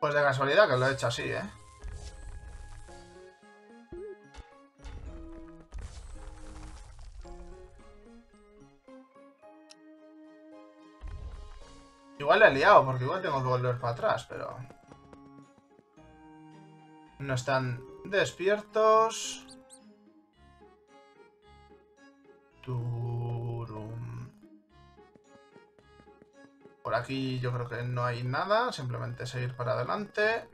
Pues de casualidad que lo he hecho así, ¿eh? Igual le he liado, porque igual tengo que volver para atrás, pero... No están despiertos. Turum. Por aquí yo creo que no hay nada, simplemente seguir para adelante.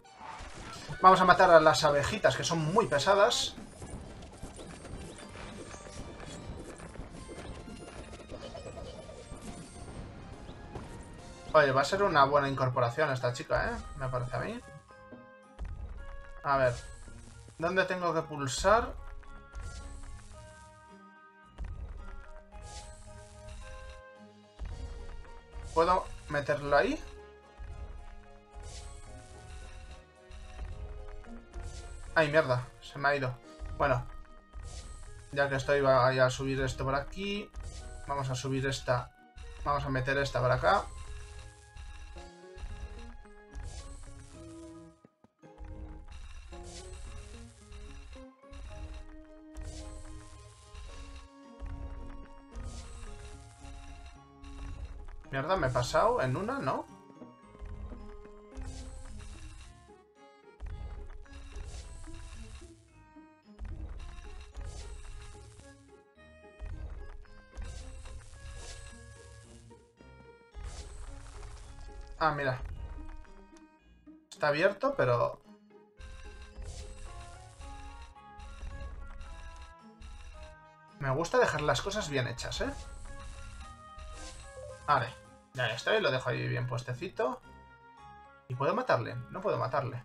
Vamos a matar a las abejitas, que son muy pesadas. Oye, va a ser una buena incorporación esta chica, ¿eh? Me parece a mí. A ver, ¿dónde tengo que pulsar? ¿Puedo meterlo ahí? ¡Ay, mierda! Se me ha ido. Bueno, ya que estoy, voy a subir esto por aquí. Vamos a subir esta. Vamos a meter esta por acá. Mierda, me he pasado en una, ¿no? Ah, mira. Está abierto, pero... Me gusta dejar las cosas bien hechas, ¿eh? Vale. Ya estoy, lo dejo ahí bien puestecito. ¿Y puedo matarle? No puedo matarle.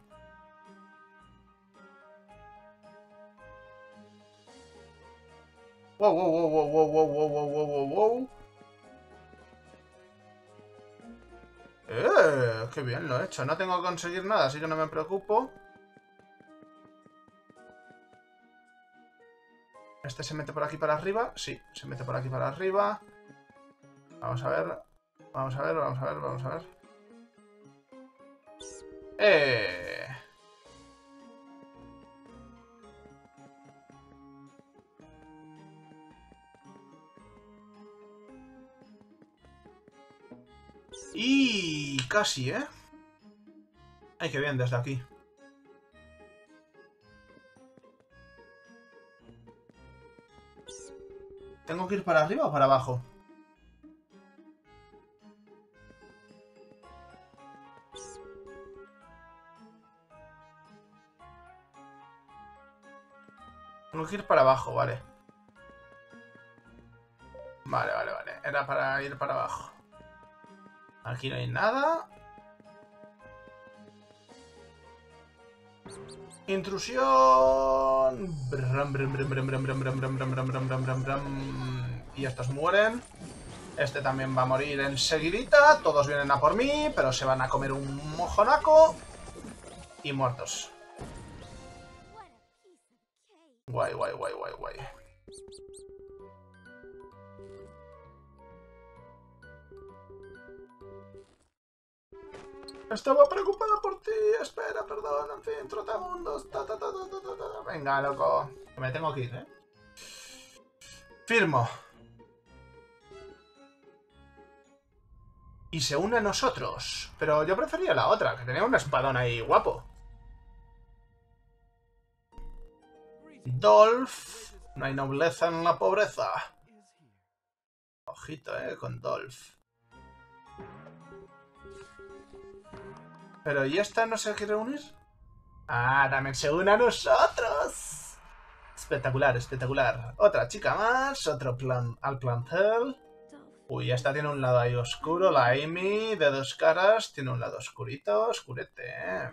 Wow, wow, wow, wow, wow, wow, wow, wow, wow, wow. ¡Eh! ¡Qué bien lo he hecho! No tengo que conseguir nada, así que no me preocupo. ¿Este se mete por aquí para arriba? Sí, se mete por aquí para arriba. Vamos a ver... Vamos a ver, vamos a ver, vamos a ver. Eh. Y casi, ¿eh? Ay, qué bien desde aquí. ¿Tengo que ir para arriba o para abajo? Tengo que ir para abajo, vale. Vale, vale, vale. Era para ir para abajo. Aquí no hay nada. Intrusión. Y estos mueren. Este también va a morir enseguidita. Todos vienen a por mí, pero se van a comer un mojonaco. Y muertos. Guay, guay, guay, guay, guay. Estaba preocupada por ti. Espera, perdón, en fin, trotamundos. Ta, ta, ta, ta, ta, ta. Venga, loco. Me tengo que ir, ¿eh? Firmo. Y se une a nosotros. Pero yo prefería la otra, que tenía un espadón ahí guapo. Dolph, no hay nobleza en la pobreza. Ojito, eh, con Dolph. Pero ¿y esta no se quiere unir? Ah, también se une a nosotros. Espectacular, espectacular. Otra chica más, otro plan al plantel. Uy, esta tiene un lado ahí oscuro, la Amy de dos caras tiene un lado oscurito, oscurete, eh.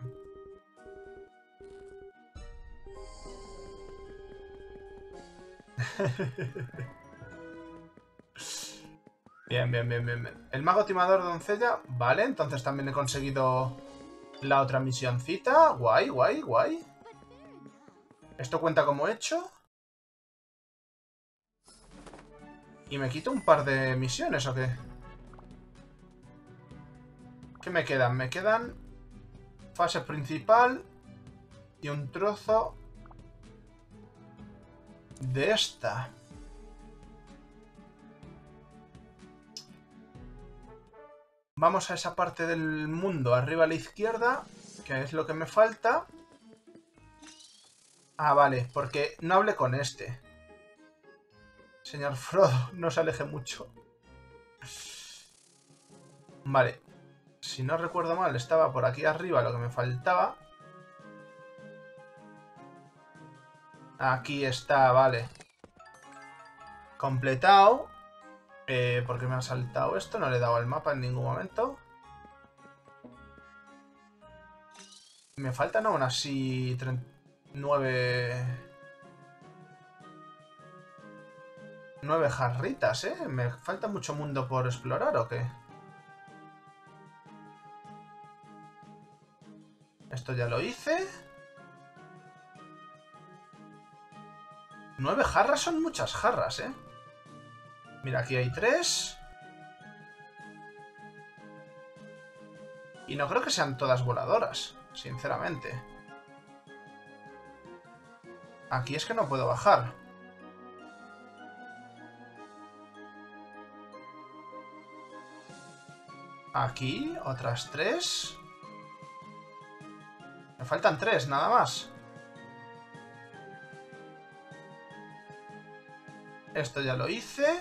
Bien, bien, bien, bien, bien. El mago timador doncella. Vale, entonces también he conseguido la otra misioncita. Guay, guay, guay. Esto cuenta como hecho. ¿Y me quito un par de misiones o qué? ¿Qué me quedan? Me quedan fase principal y un trozo de esta. Vamos a esa parte del mundo, arriba a la izquierda, que es lo que me falta. Ah, vale, porque no hablé con este. Señor Frodo, no se aleje mucho. Vale. Si no recuerdo mal, estaba por aquí arriba lo que me faltaba. Aquí está, vale. Completado. Eh, ¿Por qué me ha saltado esto? No le he dado al mapa en ningún momento. Me faltan aún así nueve... nueve jarritas, ¿eh? Me falta mucho mundo por explorar, ¿o qué? Esto ya lo hice. Nueve jarras son muchas jarras, ¿eh? Mira, aquí hay tres. Y no creo que sean todas voladoras, sinceramente. Aquí es que no puedo bajar. Aquí, otras tres. Me faltan tres, nada más. Esto ya lo hice.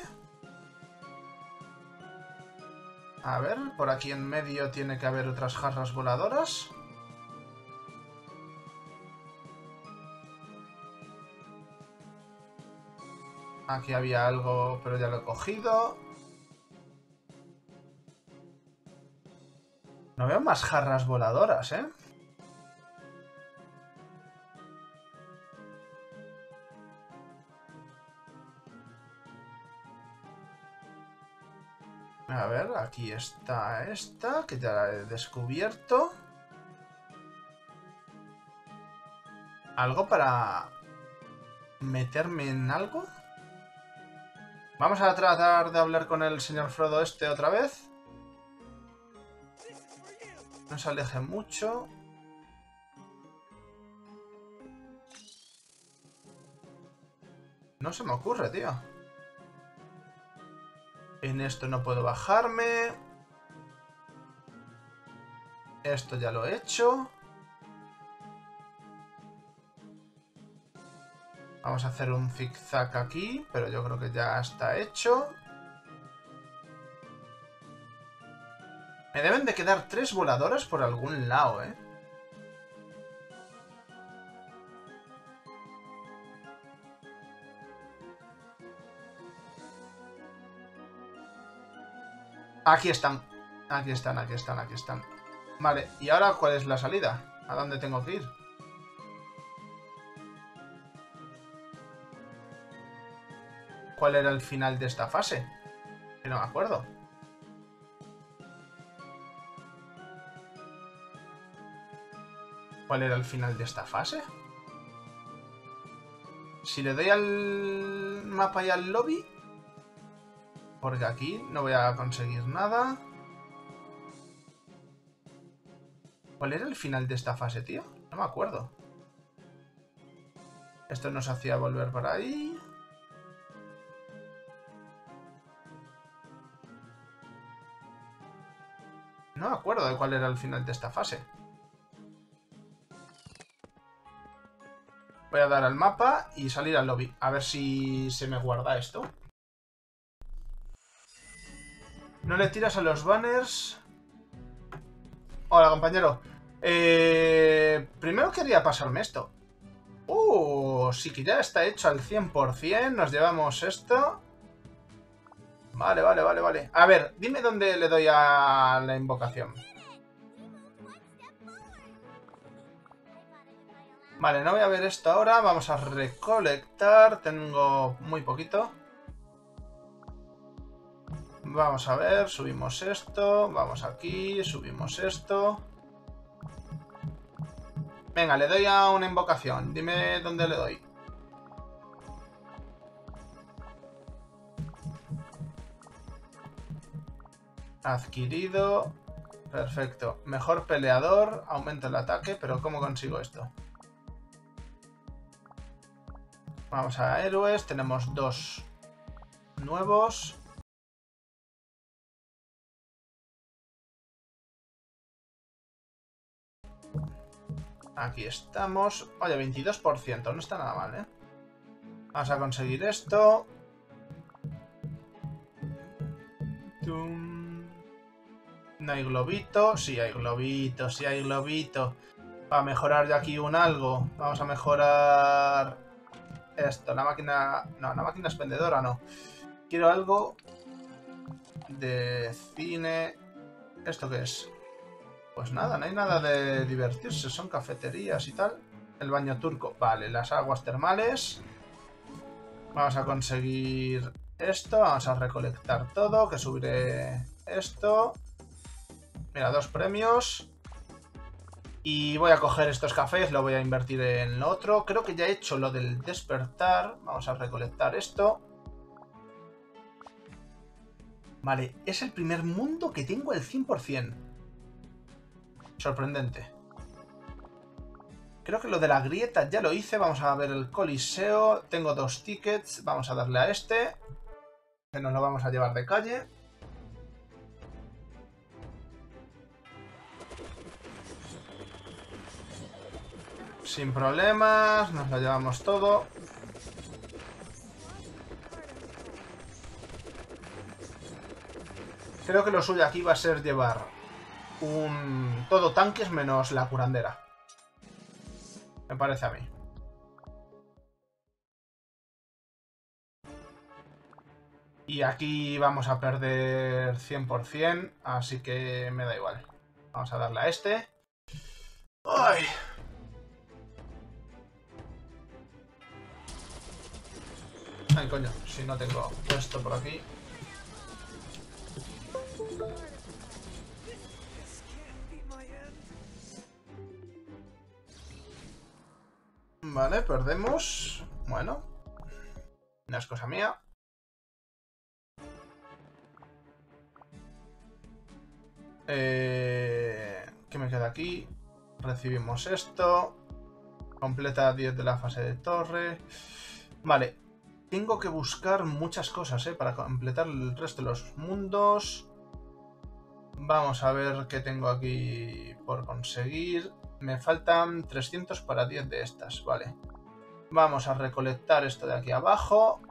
A ver, por aquí en medio tiene que haber otras jarras voladoras. Aquí había algo, pero ya lo he cogido. No veo más jarras voladoras, ¿eh? A ver, aquí está esta, que ya la he descubierto. ¿Algo para meterme en algo? Vamos a tratar de hablar con el señor Frodo este otra vez. No se aleje mucho. No se me ocurre, tío. En esto no puedo bajarme. Esto ya lo he hecho. Vamos a hacer un zigzag aquí, pero yo creo que ya está hecho. Me deben de quedar tres voladoras por algún lado, ¿eh? Aquí están, aquí están, aquí están, aquí están. Vale, ¿y ahora cuál es la salida? ¿A dónde tengo que ir? ¿Cuál era el final de esta fase? Que no me acuerdo. ¿Cuál era el final de esta fase? Si le doy al mapa y al lobby... Porque aquí no voy a conseguir nada. ¿Cuál era el final de esta fase, tío? No me acuerdo. Esto nos hacía volver para ahí. No me acuerdo de cuál era el final de esta fase. Voy a dar al mapa y salir al lobby. A ver si se me guarda esto. No le tiras a los banners. Hola, compañero. Eh, primero quería pasarme esto. Uh, sí que ya está hecho al cien por cien. Nos llevamos esto. Vale, vale, vale, vale. A ver, dime dónde le doy a la invocación. Vale, no voy a ver esto ahora. Vamos a recolectar. Tengo muy poquito. vamos a ver, subimos esto, vamos aquí, subimos esto. Venga, le doy a una invocación. Dime dónde le doy. Adquirido. Perfecto. Mejor peleador. Aumento el ataque, pero ¿cómo consigo esto? Vamos a héroes. Tenemos dos nuevos. Aquí estamos. Oye, veintidós por ciento. No está nada mal, ¿eh? Vamos a conseguir esto. No hay globito. Sí, hay globito. Sí, hay globito. Para mejorar de aquí un algo. Vamos a mejorar esto. La máquina... No, la máquina expendedora no. Quiero algo de cine. ¿Esto qué es? Pues nada, no hay nada de divertirse, son cafeterías y tal. El baño turco, vale, las aguas termales. Vamos a conseguir esto, vamos a recolectar todo, que subiré esto. Mira, dos premios. Y voy a coger estos cafés, lo voy a invertir en lo otro. Creo que ya he hecho lo del despertar, vamos a recolectar esto. Vale, es el primer mundo que tengo el cien por cien. Sorprendente. Creo que lo de la grieta ya lo hice. Vamos a ver el coliseo. Tengo dos tickets. Vamos a darle a este. Que nos lo vamos a llevar de calle. Sin problemas. Nos lo llevamos todo. Creo que lo suyo aquí va a ser llevar... Un... todo tanques menos la curandera. Me parece a mí. Y aquí vamos a perder cien por cien, así que me da igual. Vamos a darle a este. ¡Ay! Ay, coño, si no tengo esto por aquí. Vale, perdemos. Bueno, no es cosa mía. Eh, ¿Qué me queda aquí? Recibimos esto. Completa diez de la fase de torre. Vale, tengo que buscar muchas cosas, ¿eh? Para completar el resto de los mundos. Vamos a ver qué tengo aquí por conseguir. Me faltan trescientos para diez de estas, vale. Vamos a recolectar esto de aquí abajo.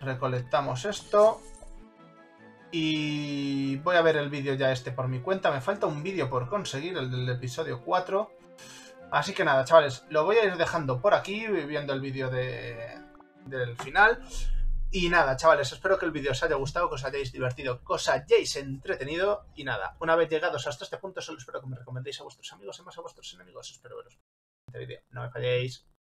Recolectamos esto. Y voy a ver el vídeo ya este por mi cuenta. Me falta un vídeo por conseguir, el del episodio cuatro. Así que nada, chavales, lo voy a ir dejando por aquí, viendo el vídeo de... del final. Y nada, chavales, espero que el vídeo os haya gustado, que os hayáis divertido, que os hayáis entretenido. Y nada, una vez llegados hasta este punto, solo espero que me recomendéis a vuestros amigos y más a vuestros enemigos. Espero veros en este vídeo. No me falléis.